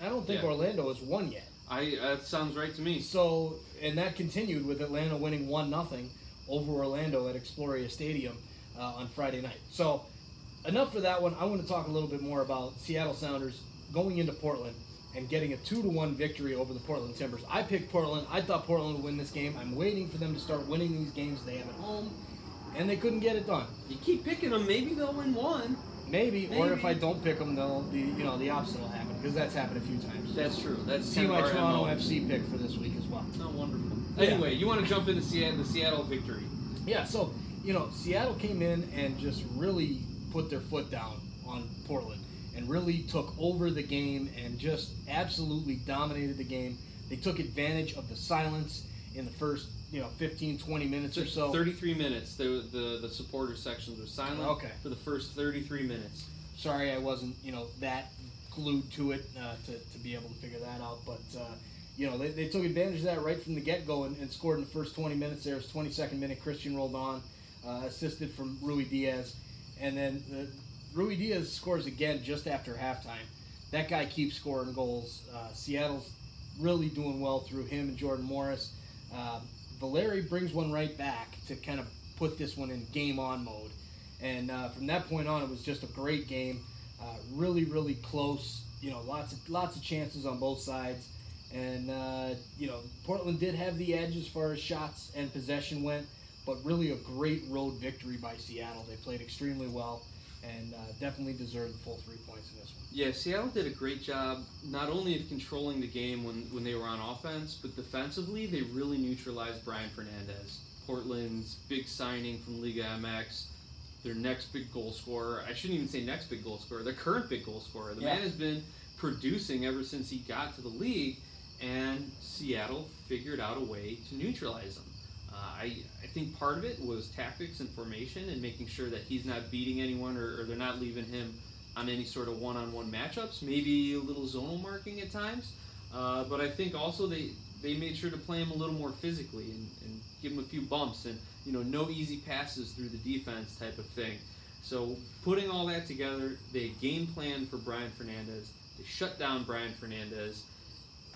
I don't think Orlando has won yet. That sounds right to me. So, and that continued with Atlanta winning 1-0 over Orlando at Exploria Stadium on Friday night. So, enough for that one. I want to talk a little bit more about Seattle Sounders going into Portland and getting a 2-1 victory over the Portland Timbers. I picked Portland. I thought Portland would win this game. I'm waiting for them to start winning these games they have at home. And they couldn't get it done. You keep picking them, maybe they'll win one. Maybe. Or if I don't pick them, the opposite will happen because that's happened a few times. That's true. That's see my Toronto FC pick for this week as well. Oh, wonderful. Yeah. Anyway, you want to jump into the Seattle victory? Yeah. So Seattle came in and just really put their foot down on Portland and really took over the game and just absolutely dominated the game. They took advantage of the silence in the first 15, 20 minutes or so. 33 minutes. The supporter sections were silent for the first 33 minutes. Sorry I wasn't, that glued to it to be able to figure that out. But, they took advantage of that right from the get-go and scored in the first 20 minutes. There was 22nd minute. Christian rolled on, assisted from Rui Diaz. And then Rui Diaz scores again just after halftime. That guy keeps scoring goals. Seattle's really doing well through him and Jordan Morris. Valeri brings one right back to kind of put this one in game-on mode. And from that point on, it was just a great game. Really, really close. Lots of chances on both sides. And, Portland did have the edge as far as shots and possession went. but really a great road victory by Seattle. They played extremely well and definitely deserved the full 3 points in this one. Yeah, Seattle did a great job not only of controlling the game when they were on offense, but defensively they really neutralized Brian Fernandez, Portland's big signing from Liga MX, their next big goal scorer. I shouldn't even say next big goal scorer, their current big goal scorer. The man has been producing ever since he got to the league, and Seattle figured out a way to neutralize him. I think part of it was tactics and formation and making sure that he's not beating anyone or they're not leaving him on any sort of one-on-one matchups, maybe a little zonal marking at times. But I think also they made sure to play him a little more physically and give him a few bumps and, you know, no easy passes through the defense type of thing. So putting all that together, they game plan for Brian Fernandez. They shut down Brian Fernandez.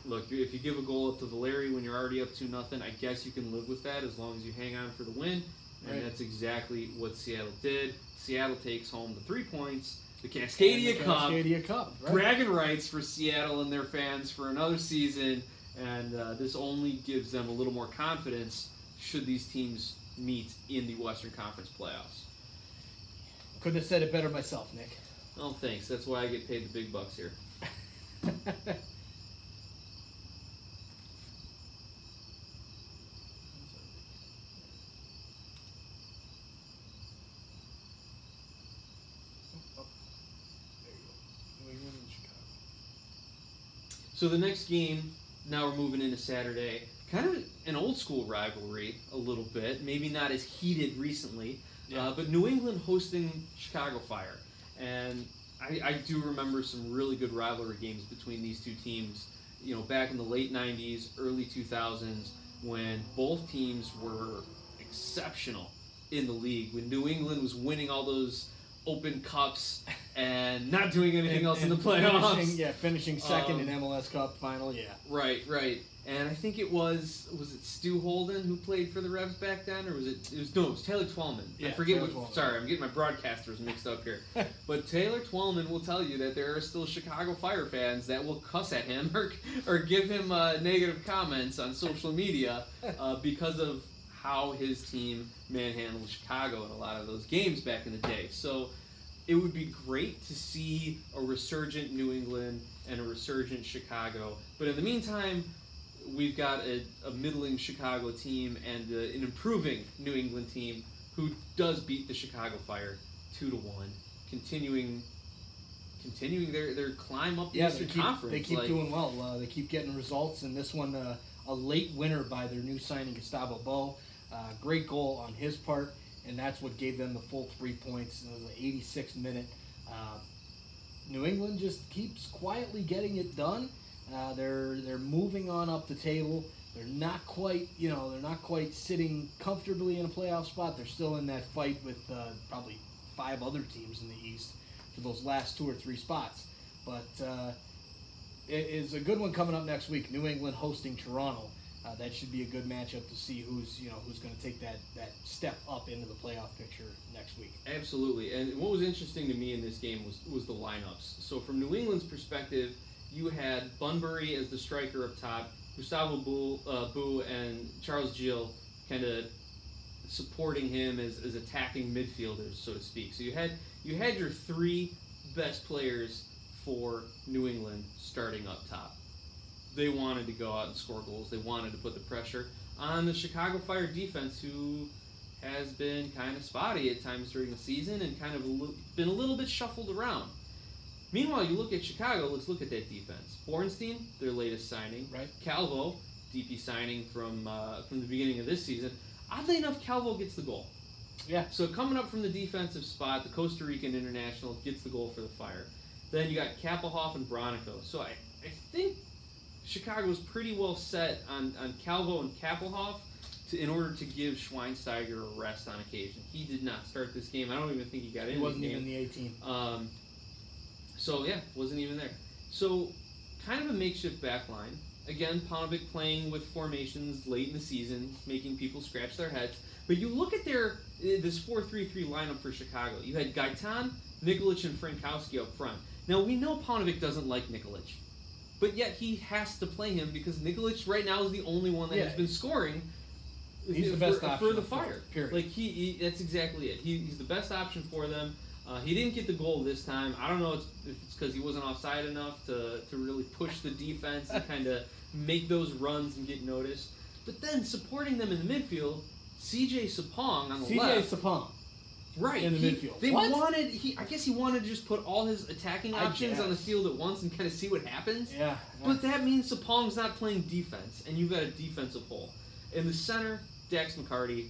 Look, if you give a goal up to Valeri when you're already up 2-0, I guess you can live with that as long as you hang on for the win. And that's exactly what Seattle did. Seattle takes home the 3 points. The Cascadia Cup. Right. Bragging rights for Seattle and their fans for another season. And this only gives them a little more confidence should these teams meet in the Western Conference playoffs. Couldn't have said it better myself, Nick. Oh, thanks. That's why I get paid the big bucks here. So the next game, now we're moving into Saturday, kind of an old-school rivalry a little bit, maybe not as heated recently, but New England hosting Chicago Fire. And I do remember some really good rivalry games between these two teams, you know, back in the late 90s, early 2000s, when both teams were exceptional in the league, when New England was winning all those Open Cups and not doing anything else in the playoffs. Finishing second in MLS Cup final, Right. And I think it was it Stu Holden who played for the Revs back then, or was it Taylor Twellman. Yeah, I forget Twellman. Sorry, I'm getting my broadcasters mixed up here. But Taylor Twellman will tell you that there are still Chicago Fire fans that will cuss at him or give him negative comments on social media because of how his team manhandled Chicago in a lot of those games back in the day. So it would be great to see a resurgent New England and a resurgent Chicago. But in the meantime, we've got a middling Chicago team and an improving New England team who does beat the Chicago Fire 2-1, continuing their climb up the Eastern Conference. They keep doing well. They keep getting results, and this one, a late winner by their new signing Gustavo Bo. Great goal on his part, and that's what gave them the full 3 points. It was an 86th minute. New England just keeps quietly getting it done. They're moving on up the table. They're not quite sitting comfortably in a playoff spot. They're still in that fight with probably five other teams in the East for those last two or three spots. But it is a good one coming up next week. New England hosting Toronto. That should be a good matchup to see who's going to take that step up into the playoff picture next week. Absolutely. And what was interesting to me in this game was the lineups. So from New England's perspective, you had Bunbury as the striker up top, Gustavo Boo and Charles Gil kind of supporting him as attacking midfielders, so to speak. So you had your three best players for New England starting up top. They wanted to go out and score goals. They wanted to put the pressure on the Chicago Fire defense, who has been kind of spotty at times during the season and kind of been a little bit shuffled around. Meanwhile, you look at Chicago, let's look at that defense. Bornstein, their latest signing. Right. Calvo, DP signing from the beginning of this season. Oddly enough, Calvo gets the goal. Yeah. So coming up from the defensive spot, the Costa Rican international gets the goal for the Fire. Then you got Kappelhoff and Bronico. So I think Chicago's pretty well set on Calvo and Kappelhoff in order to give Schweinsteiger a rest on occasion. He did not start this game. I don't even think he got in. He wasn't even in the 18. Wasn't even there. So kind of a makeshift back line. Again, Ponovic playing with formations late in the season, making people scratch their heads. But you look at this 4-3-3 lineup for Chicago. You had Gaetan, Nikolic, and Frankowski up front. Now, we know Ponovic doesn't like Nikolic, but yet he has to play him because Nikolic right now is the only one that has been scoring. He's the best option for the Fire. Period. Like that's exactly it. He's the best option for them. He didn't get the goal this time. I don't know if it's because he wasn't offside enough to really push the defense and kind of make those runs and get noticed. But then supporting them in the midfield, C.J. Sapong on the left. C.J. Sapong. Right. In the midfield. I guess he wanted to just put all his attacking options on the field at once and kind of see what happens. Yeah. But that means Sapong's not playing defense, and you've got a defensive hole. In the center, Dax McCarty.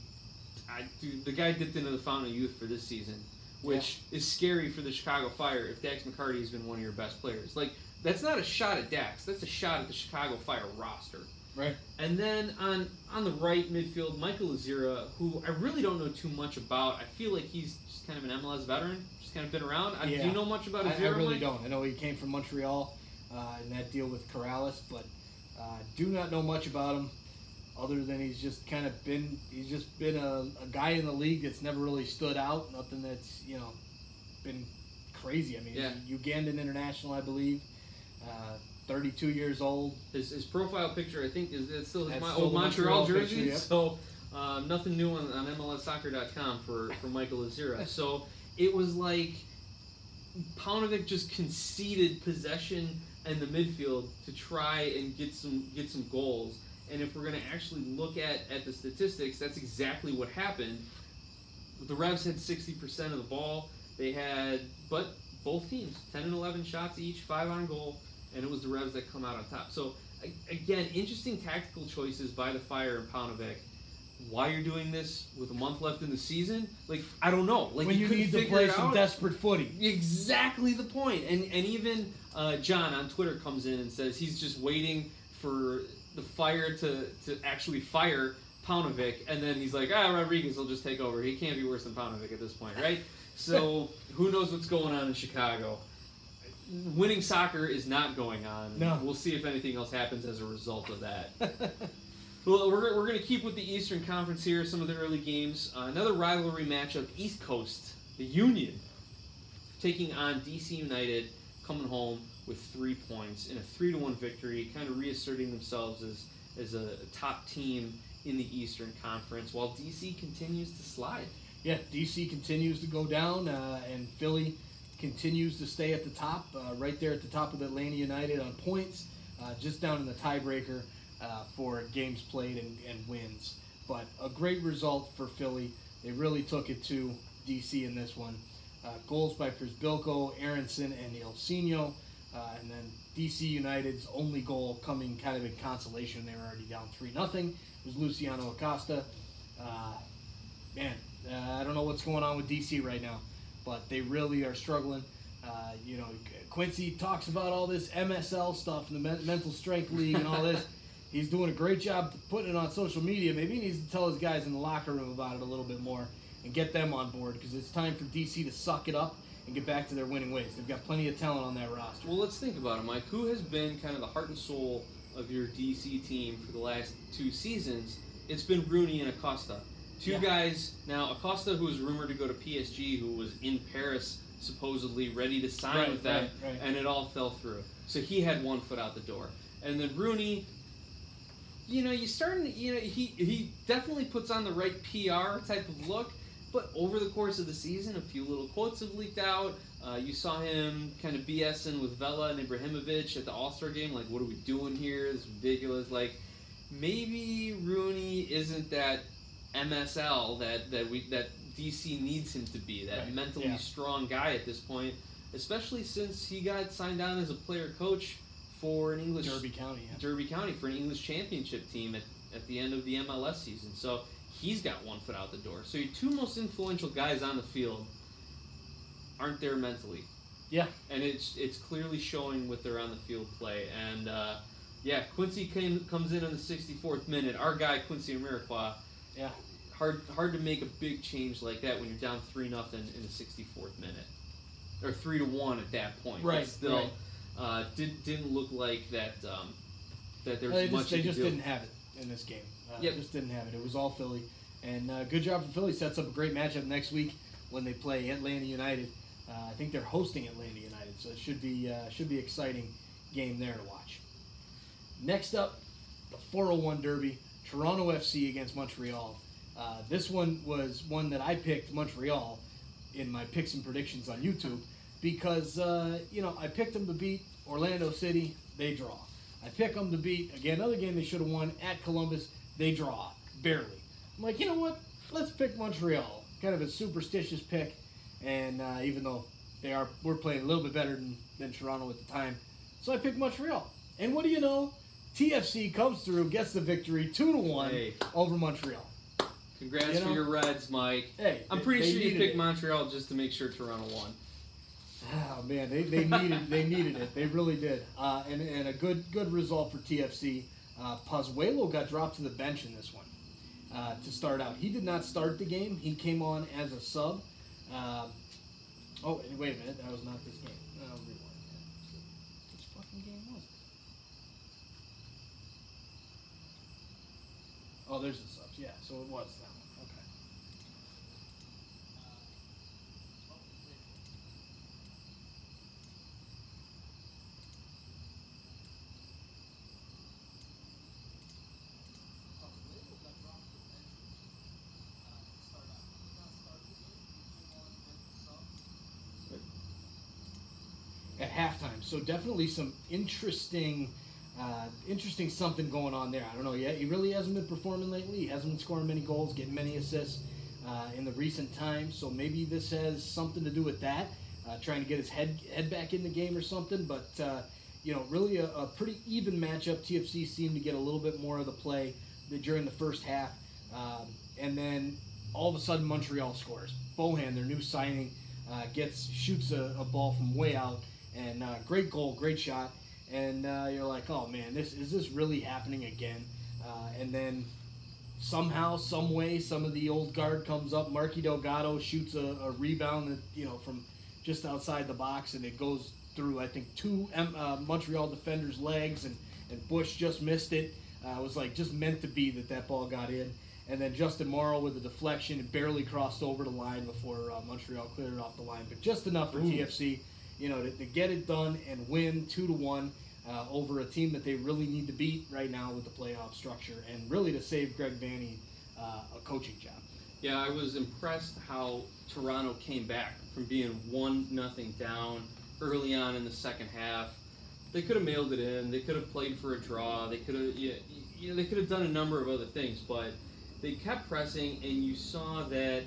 The guy dipped into the fountain of youth for this season, which is scary for the Chicago Fire if Dax McCarty has been one of your best players. Like, that's not a shot at Dax. That's a shot at the Chicago Fire roster. Right. And then on the right midfield, Michael Azira, who I really don't know too much about. I feel like he's just kind of an MLS veteran, just kind of been around. Do you know much about Azira? I really don't. I know he came from Montreal in that deal with Corrales, but do not know much about him other than he's just been a guy in the league that's never really stood out. Nothing that's been crazy. I mean, he's Ugandan international, I believe. 32 years old. His profile picture, I think, is still my old Montreal jersey. Picture, yep. So nothing new on MLSsoccer.com for Michael Azira. So it was like Paunovic just conceded possession in the midfield to try and get some goals. And if we're going to actually look at the statistics, that's exactly what happened. The Revs had 60% of the ball. They had, but both teams, 10 and 11 shots each, 5 on goal. And it was the Revs that come out on top. So, again, interesting tactical choices by the Fire and Paunovic. Why you're doing this with a month left in the season? Like, I don't know. Like, when you need to play some desperate footy. Exactly the point. And even John on Twitter comes in and says he's just waiting for the Fire to actually fire Paunovic. And then he's like, Rodriguez will just take over. He can't be worse than Paunovic at this point, right? So, who knows what's going on in Chicago? Winning soccer is not going on. No. We'll see if anything else happens as a result of that. Well, we're going to keep with the Eastern Conference here, some of the early games. Another rivalry matchup, East Coast, the Union, taking on D.C. United, coming home with 3 points in a 3-1 victory, kind of reasserting themselves as a top team in the Eastern Conference, while D.C. continues to slide. Yeah, D.C. continues to go down, and Philly continues to stay at the top, right there at the top of Atlanta United on points, just down in the tiebreaker for games played and wins. But a great result for Philly. They really took it to D.C. in this one. Goals by Przbilko, Aronson, and Ilsinho, and then D.C. United's only goal coming kind of in consolation. They were already down 3-0. It was Luciano Acosta. I don't know what's going on with D.C. right now, but they really are struggling. Quincy talks about all this MSL stuff and the Mental Strength League and all this. He's doing a great job putting it on social media. Maybe he needs to tell his guys in the locker room about it a little bit more and get them on board, because it's time for D.C. to suck it up and get back to their winning ways. They've got plenty of talent on that roster. Well, let's think about it, Mike. Who has been kind of the heart and soul of your D.C. team for the last 2 seasons? It's been Rooney and Acosta. Two guys now. Acosta, who was rumored to go to PSG, who was in Paris supposedly ready to sign with them, and it all fell through. So he had one foot out the door. And then Rooney, he definitely puts on the right PR type of look, but over the course of the season, a few little quotes have leaked out. You saw him kind of BSing with Vela and Ibrahimovic at the All-Star game, like, what are we doing here? It's ridiculous. Like, maybe Rooney isn't that MSL that DC needs him to be, that mentally strong guy at this point, especially since he got signed on as a player coach for an English Derby County for an English championship team at the end of the MLS season. So he's got one foot out the door. So your two most influential guys on the field aren't there mentally. Yeah. And it's clearly showing with their on the field play. And Quincy comes in on the 64th minute. Our guy Quincy Imiraqua. Yeah, hard to make a big change like that when you're down 3-0 in the 64th minute, or 3-1 at that point. Right. But still, didn't look like that. That there was much. They just didn't have it in this game. Just didn't have it. It was all Philly, and good job for Philly. Sets up a great matchup next week when they play Atlanta United. I think they're hosting Atlanta United, so it should be exciting game there to watch. Next up, the 401 Derby. Toronto FC against Montreal. This one was one that I picked Montreal in my picks and predictions on YouTube because, you know, I picked them to beat Orlando City. They draw. I picked them to beat, again, another game they should have won at Columbus. They draw, barely. I'm like, you know what? Let's pick Montreal. Kind of a superstitious pick. And even though we're playing a little bit better than Toronto at the time. So I picked Montreal. And what do you know? TFC comes through, gets the victory 2-1 over Montreal. Congrats for your Reds, Mike. Hey, I'm pretty sure you picked Montreal just to make sure Toronto won. Oh man, they needed they needed it. They really did. And a good result for TFC. Pozuelo got dropped to the bench in this one to start out. He did not start the game. He came on as a sub. Oh, wait a minute, that was not this game. I'll rewind that. Which fucking game was it? Oh, there's the subs. Yeah, so it was that one. Okay. At halftime, so definitely some interesting something going on there. I don't know yet. He really hasn't been performing lately. He hasn't been scoring many goals, getting many assists in the recent times. So maybe this has something to do with that, trying to get his head back in the game or something. But you know, really a pretty even matchup. TFC seemed to get a little bit more of the play during the first half, and then all of a sudden Montreal scores. Bohan, their new signing, shoots a ball from way out. And great goal, great shot, and you're like, oh man, is this really happening again? And then somehow, some way, some of the old guard comes up. Marky Delgado shoots a rebound, that, you know, from just outside the box, and it goes through, I think, two Montreal defenders' legs, and Bush just missed it. It was like just meant to be that ball got in. And then Justin Morrow with a deflection, it barely crossed over the line before Montreal cleared it off the line, but just enough for TFC. You know, to get it done and win 2-1 over a team that they really need to beat right now with the playoff structure, and really to save Greg Vanney a coaching job. Yeah, I was impressed how Toronto came back from being 1-0 down early on in the second half. They could have mailed it in. They could have played for a draw. They could have, you know, they could have done a number of other things, but they kept pressing, and you saw that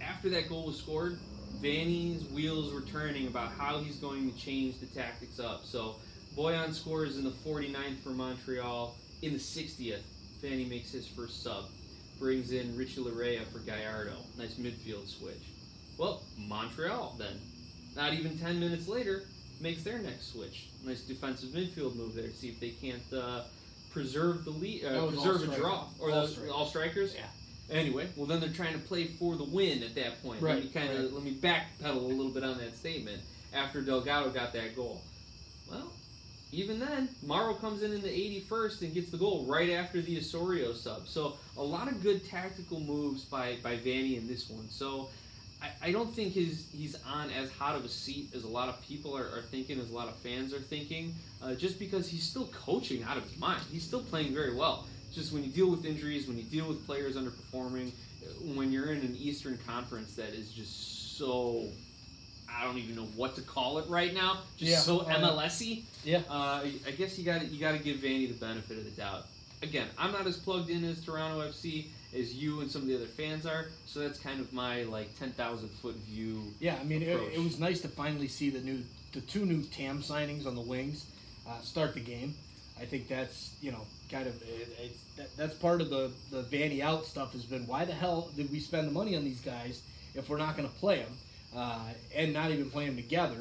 after that goal was scored, Vanney's wheels were turning about how he's going to change the tactics up. So Boyan scores in the 49th for Montreal. In the 60th, Vanney makes his first sub. Brings in Richie Larea for Gallardo. Nice midfield switch. Well, Montreal then, not even 10 minutes later, makes their next switch. Nice defensive midfield move there to see if they can't preserve the lead, preserve a draw. Or all strikers? Yeah. Anyway, well then they're trying to play for the win at that point. Right. Let me backpedal a little bit on that statement. After Delgado got that goal, well, even then, Morrow comes in the 81st and gets the goal right after the Osorio sub. So a lot of good tactical moves by Vanney in this one. So I don't think he's on as hot of a seat as a lot of people are thinking, as a lot of fans are thinking, just because he's still coaching out of his mind. He's still playing very well. Just when you deal with injuries, when you deal with players underperforming, when you're in an Eastern Conference that is just so, I don't even know what to call it right now, so MLS-y. Yeah. I guess you got to give Vanney the benefit of the doubt. Again, I'm not as plugged in as Toronto FC as you and some of the other fans are, so that's kind of my 10,000-foot view. Yeah, I mean, it was nice to finally see the two new TAM signings on the wings start the game. I think that's, you know, kind of that's part of the Vanney out stuff has been, why the hell did we spend the money on these guys if we're not going to play them and not even play them together?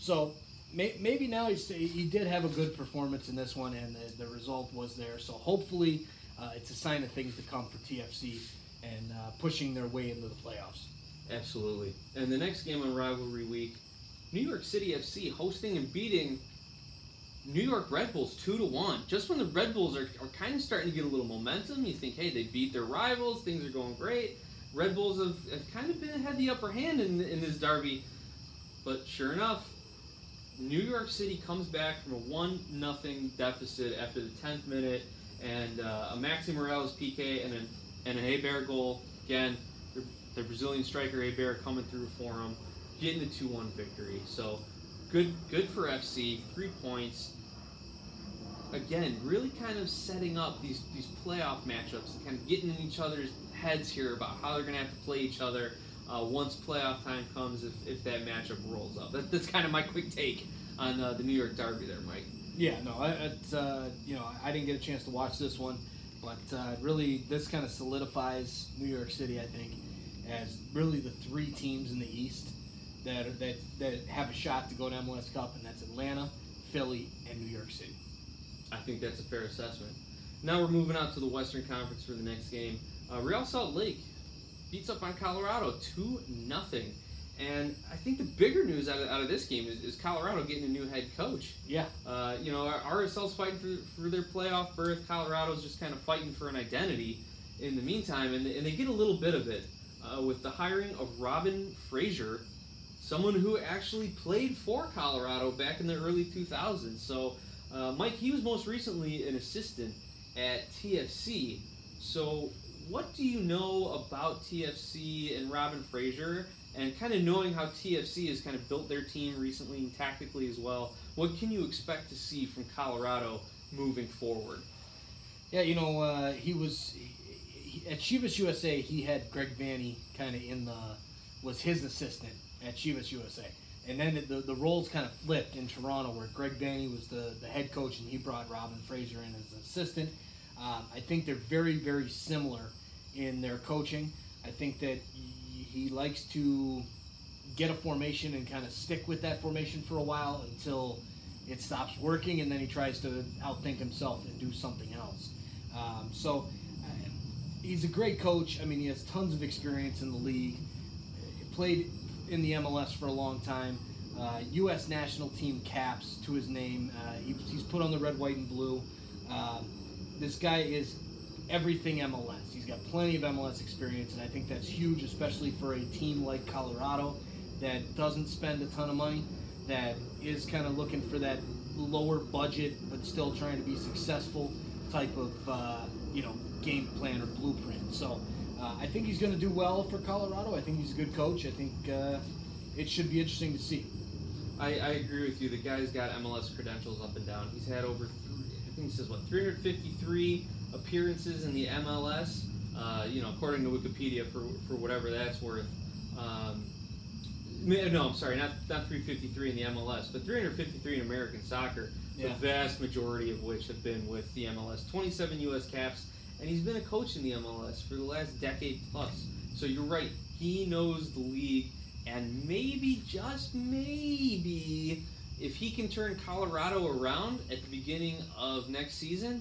So maybe now he did have a good performance in this one, and the result was there. So hopefully it's a sign of things to come for TFC and pushing their way into the playoffs. Absolutely. And the next game on Rivalry Week, New York City FC hosting and beating New York Red Bulls 2-1. Just when the Red Bulls are kind of starting to get a little momentum, you think, hey, they beat their rivals, things are going great. Red Bulls have kind of had the upper hand in this derby. But sure enough, New York City comes back from a 1-0 deficit after the 10th minute, and a Maxi Morales PK and an Hebert goal. Again, the Brazilian striker Hebert coming through for him, getting the 2-1 victory. So good for FC, 3 points. Again, really kind of setting up these playoff matchups and kind of getting in each other's heads here about how they're going to have to play each other once playoff time comes, if that matchup rolls up. That's kind of my quick take on the New York Derby there, Mike. Yeah, no, I didn't get a chance to watch this one, but really this kind of solidifies New York City, I think, as really the three teams in the East that have a shot to go to MLS Cup, and that's Atlanta, Philly, and New York City. I think that's a fair assessment. Now we're moving on to the Western Conference for the next game. Real Salt Lake beats up on Colorado 2-0. And I think the bigger news out of this game is Colorado getting a new head coach. Yeah. RSL's fighting for their playoff berth. Colorado's just kind of fighting for an identity in the meantime, and they get a little bit of it with the hiring of Robin Fraser, someone who actually played for Colorado back in the early 2000s. So, Mike, he was most recently an assistant at TFC. So what do you know about TFC and Robin Fraser, and kind of knowing how TFC has kind of built their team recently and tactically as well? What can you expect to see from Colorado moving forward? Yeah, he was at Chivas USA. He had Greg Vanney kind of was his assistant at Chivas USA. And then the roles kind of flipped in Toronto, where Greg Vanney was the head coach, and he brought Robin Fraser in as an assistant. I think they're very, very similar in their coaching. I think that he likes to get a formation and kind of stick with that formation for a while until it stops working, and then he tries to outthink himself and do something else. He's a great coach. I mean, he has tons of experience in the league. He played in the MLS for a long time. U.S. national team caps to his name. He's put on the red, white, and blue. This guy is everything MLS. He's got plenty of MLS experience, and I think that's huge, especially for a team like Colorado that doesn't spend a ton of money, that is kind of looking for that lower budget but still trying to be successful type of game plan or blueprint. So I think he's going to do well for Colorado. I think he's a good coach. I think it should be interesting to see. I agree with you. The guy's got MLS credentials up and down. He's had over 353 appearances in the MLS, according to Wikipedia, for whatever that's worth. No, I'm sorry, not 353 in the MLS, but 353 in American soccer, yeah. The vast majority of which have been with the MLS, 27 U.S. caps, and he's been a coach in the MLS for the last decade plus. So you're right, he knows the league, and maybe, just maybe, if he can turn Colorado around at the beginning of next season,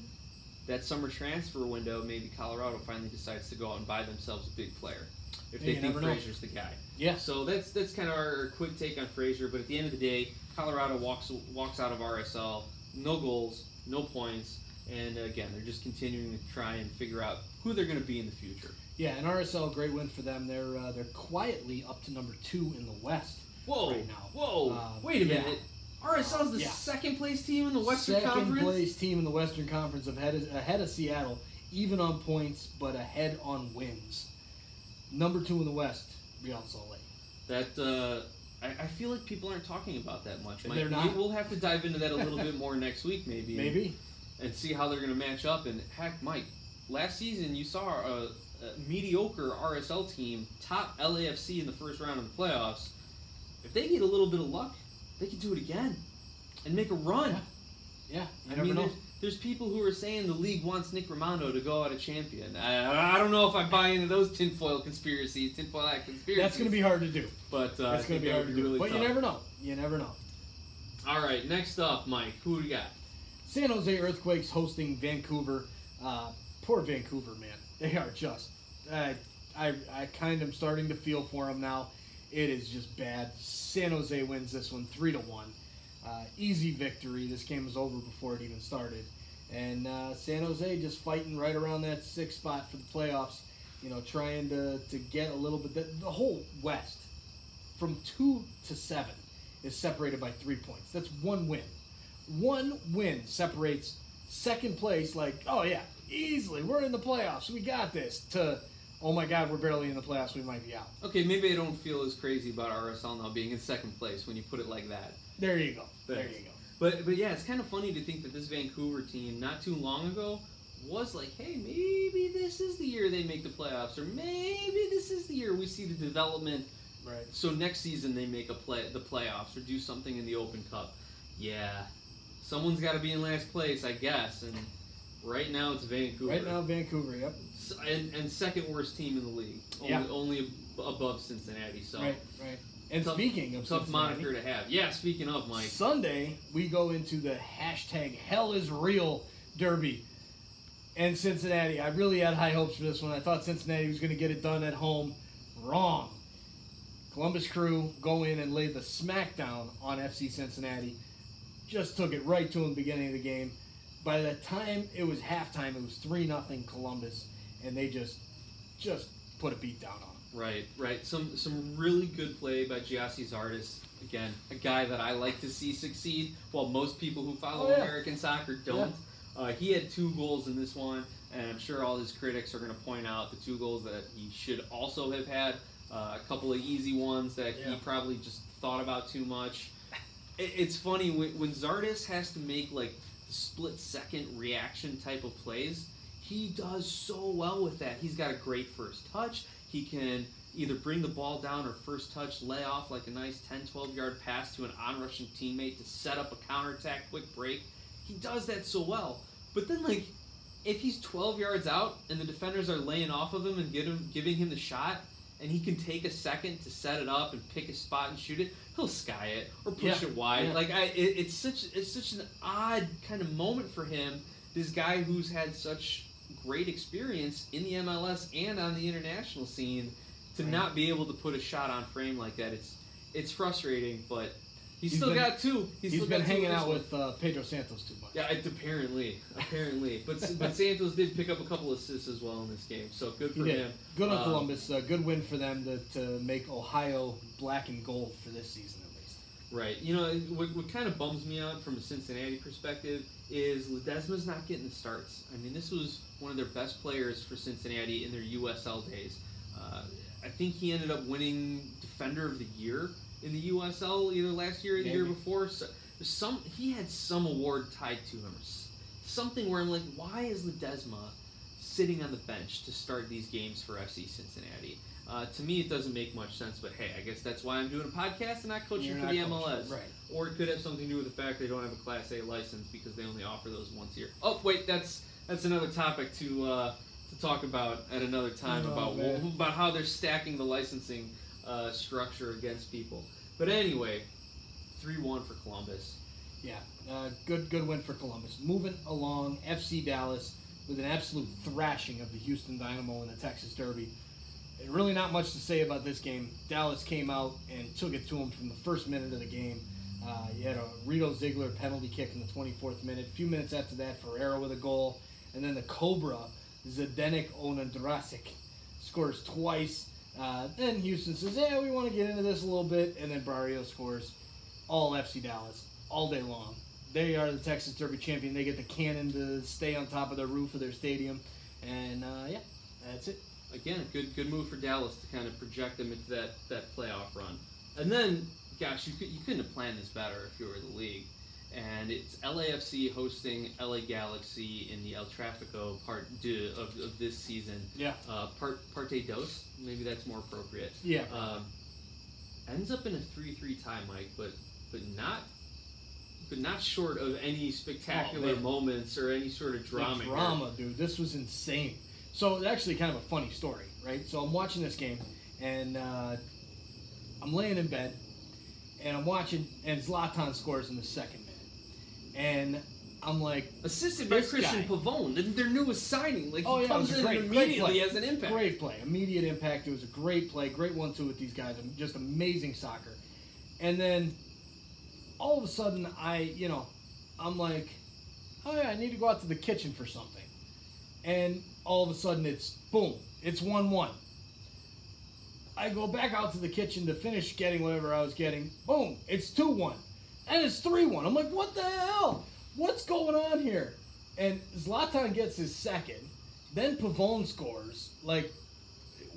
that summer transfer window, maybe Colorado finally decides to go out and buy themselves a big player if they think Fraser's the guy. Yeah. So that's kind of our quick take on Fraser. But at the end of the day, Colorado walks out of RSL, no goals, no points, and again, they're just continuing to try and figure out who they're going to be in the future. Yeah, and RSL, great win for them. They're quietly up to number 2 in the West. Whoa, right now. Whoa! Wait a minute. RSL is the second place team in the Western Conference. Second place team in the Western Conference, ahead of Seattle, even on points, but ahead on wins. Number 2 in the West, Real Salt Lake. That I feel like people aren't talking about that much. Mike, they're not. We'll have to dive into that a little bit more next week, maybe. Maybe. And see how they're going to match up. And heck, Mike, last season you saw a mediocre RSL team top LAFC in the first round of the playoffs. If they get a little bit of luck, they could do it again and make a run. Yeah. I mean, there's people who are saying the league wants Nick Romano to go out a champion. I don't know if I buy into those tinfoil hat conspiracies. That's going to be hard to do. But that's going to be hard to do. Really, but tough. You never know. You never know. All right, next up, Mike, who do we got? San Jose Earthquakes hosting Vancouver. Poor Vancouver, man. They are just I kind of am starting to feel for them now. It is just bad. San Jose wins this one 3-1. Easy victory. This game was over before it even started. And San Jose just fighting right around that 6th spot for the playoffs, trying to get a little bit. The whole West, from 2 to 7, is separated by 3 points. That's one win. One win separates second place, like, oh yeah, easily, we're in the playoffs, we got this, to, oh my God, we're barely in the playoffs, we might be out. Okay, maybe I don't feel as crazy about RSL now being in second place when you put it like that. There you go. Thanks. There you go. But yeah, it's kind of funny to think that this Vancouver team, not too long ago, was like, hey, maybe this is the year they make the playoffs, or maybe this is the year we see the development. Right. So next season they make the playoffs or do something in the Open Cup. Yeah, someone's got to be in last place, I guess. And right now it's Vancouver. Right now Vancouver, yep. And second worst team in the league, only above Cincinnati. So right, right. And tough, speaking of tough moniker to have. Yeah, speaking of, Mike. Sunday, we go into the hashtag Hell Is Real Derby. And Cincinnati, I really had high hopes for this one. I thought Cincinnati was going to get it done at home. Wrong. Columbus Crew go in and lay the smackdown on FC Cincinnati. Just took it right to them beginning of the game. By the time it was halftime, it was 3-0 Columbus, and they just put a beat down on them. Right, right. Some really good play by Giassi's artist. Again, a guy that I like to see succeed, while most people who follow American soccer don't. Yeah. He had 2 goals in this one, and I'm sure all his critics are going to point out the 2 goals that he should also have had. A couple of easy ones that he probably just thought about too much. It's funny, when Zardes has to make like split-second reaction type of plays, he does so well with that. He's got a great first touch. He can either bring the ball down or first touch, lay off like a nice 10, 12-yard pass to an onrushing teammate to set up a counterattack, quick break. He does that so well. But then, like, if he's 12 yards out and the defenders are laying off of him and giving him the shot, and he can take a second to set it up and pick a spot and shoot it, he'll sky it or push it wide. Yeah. Like, it's such an odd kind of moment for him, this guy who's had such great experience in the MLS and on the international scene, to not be able to put a shot on frame like that. It's frustrating, but he's still got two. He's been hanging out with Pedro Santos too much. Yeah, apparently. But Santos did pick up a couple assists as well in this game, so good for him. Good on Columbus. Good win for them to make Ohio black and gold for this season at least. Right. You know, what kind of bums me out from a Cincinnati perspective is Ledesma's not getting the starts. I mean, this was one of their best players for Cincinnati in their USL days. I think he ended up winning Defender of the Year in the USL either last year or the year before. So he had some award tied to him, something where I'm like, why is Ledesma sitting on the bench to start these games for FC Cincinnati? To me, it doesn't make much sense, but hey, I guess that's why I'm doing a podcast and not coaching for the MLS. Right. Or it could have something to do with the fact they don't have a Class A license because they only offer those once a year. Oh, wait, that's another topic to talk about at another time, about how they're stacking the licensing structure against people. But anyway, 3-1 for Columbus. Yeah, good win for Columbus. Moving along, FC Dallas with an absolute thrashing of the Houston Dynamo in the Texas Derby. Really not much to say about this game. Dallas came out and took it to him from the first minute of the game. You had a Rito Ziegler penalty kick in the 24th minute. A few minutes after that, Ferreira with a goal. And then the Cobra, Zdenek Onadrasic, scores twice. Then Houston says, yeah, we want to get into this a little bit. And then Barrio scores. All FC Dallas, all day long. They are the Texas Derby champion. They get the cannon to stay on top of the roof of their stadium. And, that's it. Again, good move for Dallas to kind of project them into that playoff run. And then, gosh, you couldn't have planned this better if you were the league. And it's LAFC hosting LA Galaxy in the El Tráfico Part 2 of this season. Yeah. Parte 2, maybe that's more appropriate. Yeah. Ends up in a 3-3 tie, Mike, but not short of any spectacular moments or any sort of drama. The drama, dude. This was insane. So it's actually kind of a funny story, right? So I'm watching this game, and I'm laying in bed, and I'm watching, and Zlatan scores in the 2nd minute. And I'm like, assisted by Christian Pavone, their newest signing. Like, he comes in immediately as an impact. Great play, immediate impact. It was a great play, great 1-2 with these guys. Just amazing soccer. And then all of a sudden, I'm like, oh yeah, I need to go out to the kitchen for something. And all of a sudden, it's 1-1. I go back out to the kitchen to finish getting whatever I was getting. Boom, it's 2-1. And it's 3-1. I'm like, what the hell? What's going on here? And Zlatan gets his second. Then Pavone scores. Like,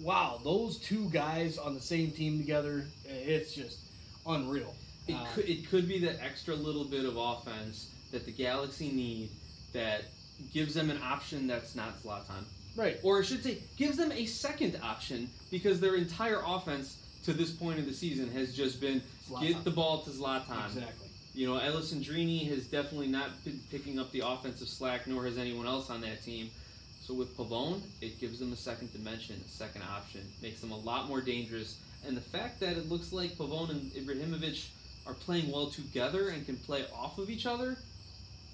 wow, those two guys on the same team together, it's just unreal. It could be that extra little bit of offense that the Galaxy need that gives them an option that's not Zlatan. Right. Or I should say, gives them a second option, because their entire offense to this point of the season has just been Zlatan. Get the ball to Zlatan. Exactly. You know, Alessandrini has definitely not been picking up the offensive slack, nor has anyone else on that team. So with Pavone, it gives them a second dimension, a second option. Makes them a lot more dangerous. And the fact that it looks like Pavone and Ibrahimovic are playing well together and can play off of each other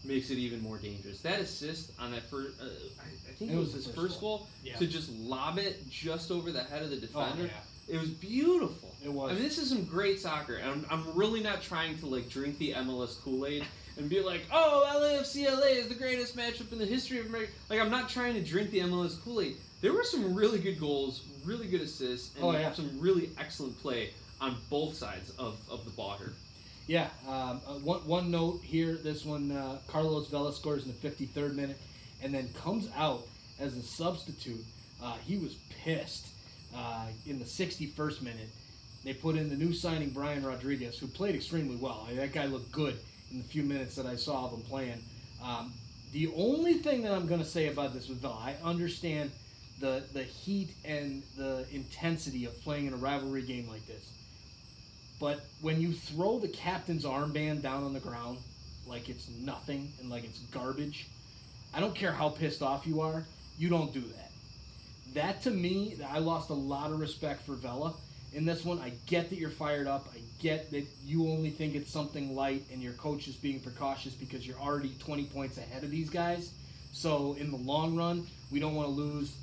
makes it even more dangerous. That assist on that first, I think it was his first goal, yeah. To just lob it just over the head of the defender. Oh, yeah. It was beautiful. It was. I mean, this is some great soccer. And I'm really not trying to, like, drink the MLS Kool-Aid and be like, oh, LAFC LA is the greatest matchup in the history of America. Like, I'm not trying to drink the MLS Kool-Aid. There were some really good goals, really good assists, and some really excellent play on both sides of the ball here. Yeah, one note here, this one, Carlos Vela scores in the 53rd minute and then comes out as a substitute. He was pissed in the 61st minute. They put in the new signing, Brian Rodriguez, who played extremely well. I mean, that guy looked good in the few minutes that I saw of him playing. The only thing that I'm going to say about this with Vela, I understand the heat and the intensity of playing in a rivalry game like this. But when you throw the captain's armband down on the ground like it's nothing and like it's garbage, I don't care how pissed off you are, you don't do that. That, to me, I lost a lot of respect for Vela in this one. I get that you're fired up. I get that you only think it's something light and your coach is being precautious because you're already 20 points ahead of these guys. So in the long run, we don't want to lose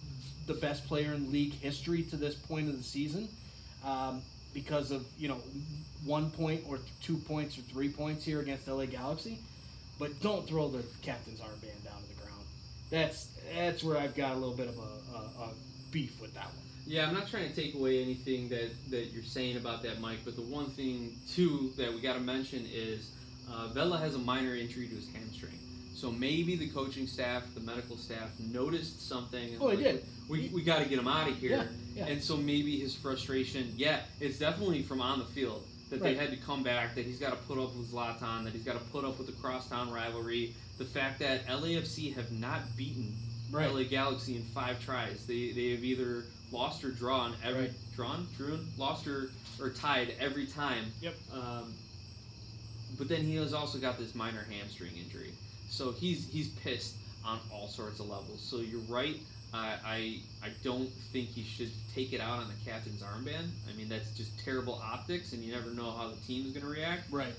the best player in league history to this point of the season. Because of, you know, 1 point or 2 points or 3 points here against LA Galaxy. But don't throw the captain's armband down to the ground. That's where I've got a little bit of a beef with that one. Yeah, I'm not trying to take away anything that you're saying about that, Mike, but the one thing, too, that we got to mention is Vela has a minor injury to his hamstring. So maybe the coaching staff, the medical staff, noticed something. And they did. We got to get him out of here. Yeah. And so maybe his frustration, it's definitely from on the field, that they had to come back, that he's got to put up with Zlatan, that he's got to put up with the crosstown rivalry, the fact that LAFC have not beaten LA Galaxy in 5 tries. They have either lost or drawn every lost or tied every time. Yep. But then he has also got this minor hamstring injury. So he's pissed on all sorts of levels. So you're right. I don't think he should take it out on the captain's armband. I mean, that's just terrible optics, and you never know how the team's going to react. Right.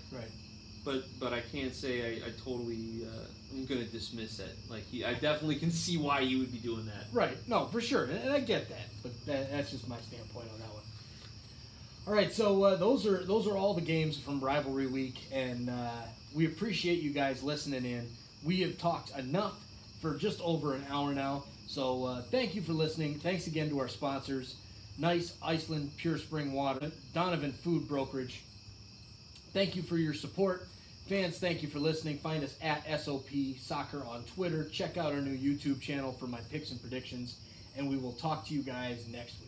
But I can't say I totally I'm going to dismiss it. Like I definitely can see why you would be doing that. Right. No, for sure, and I get that. But that's just my standpoint on that one. All right, so those are all the games from Rivalry Week, and we appreciate you guys listening in. We have talked enough for just over an hour now, so thank you for listening. Thanks again to our sponsors, Nice Iceland Pure Spring Water, Donovan Food Brokerage. Thank you for your support. Fans, thank you for listening. Find us at SOP Soccer on Twitter. Check out our new YouTube channel for my picks and predictions, and we will talk to you guys next week.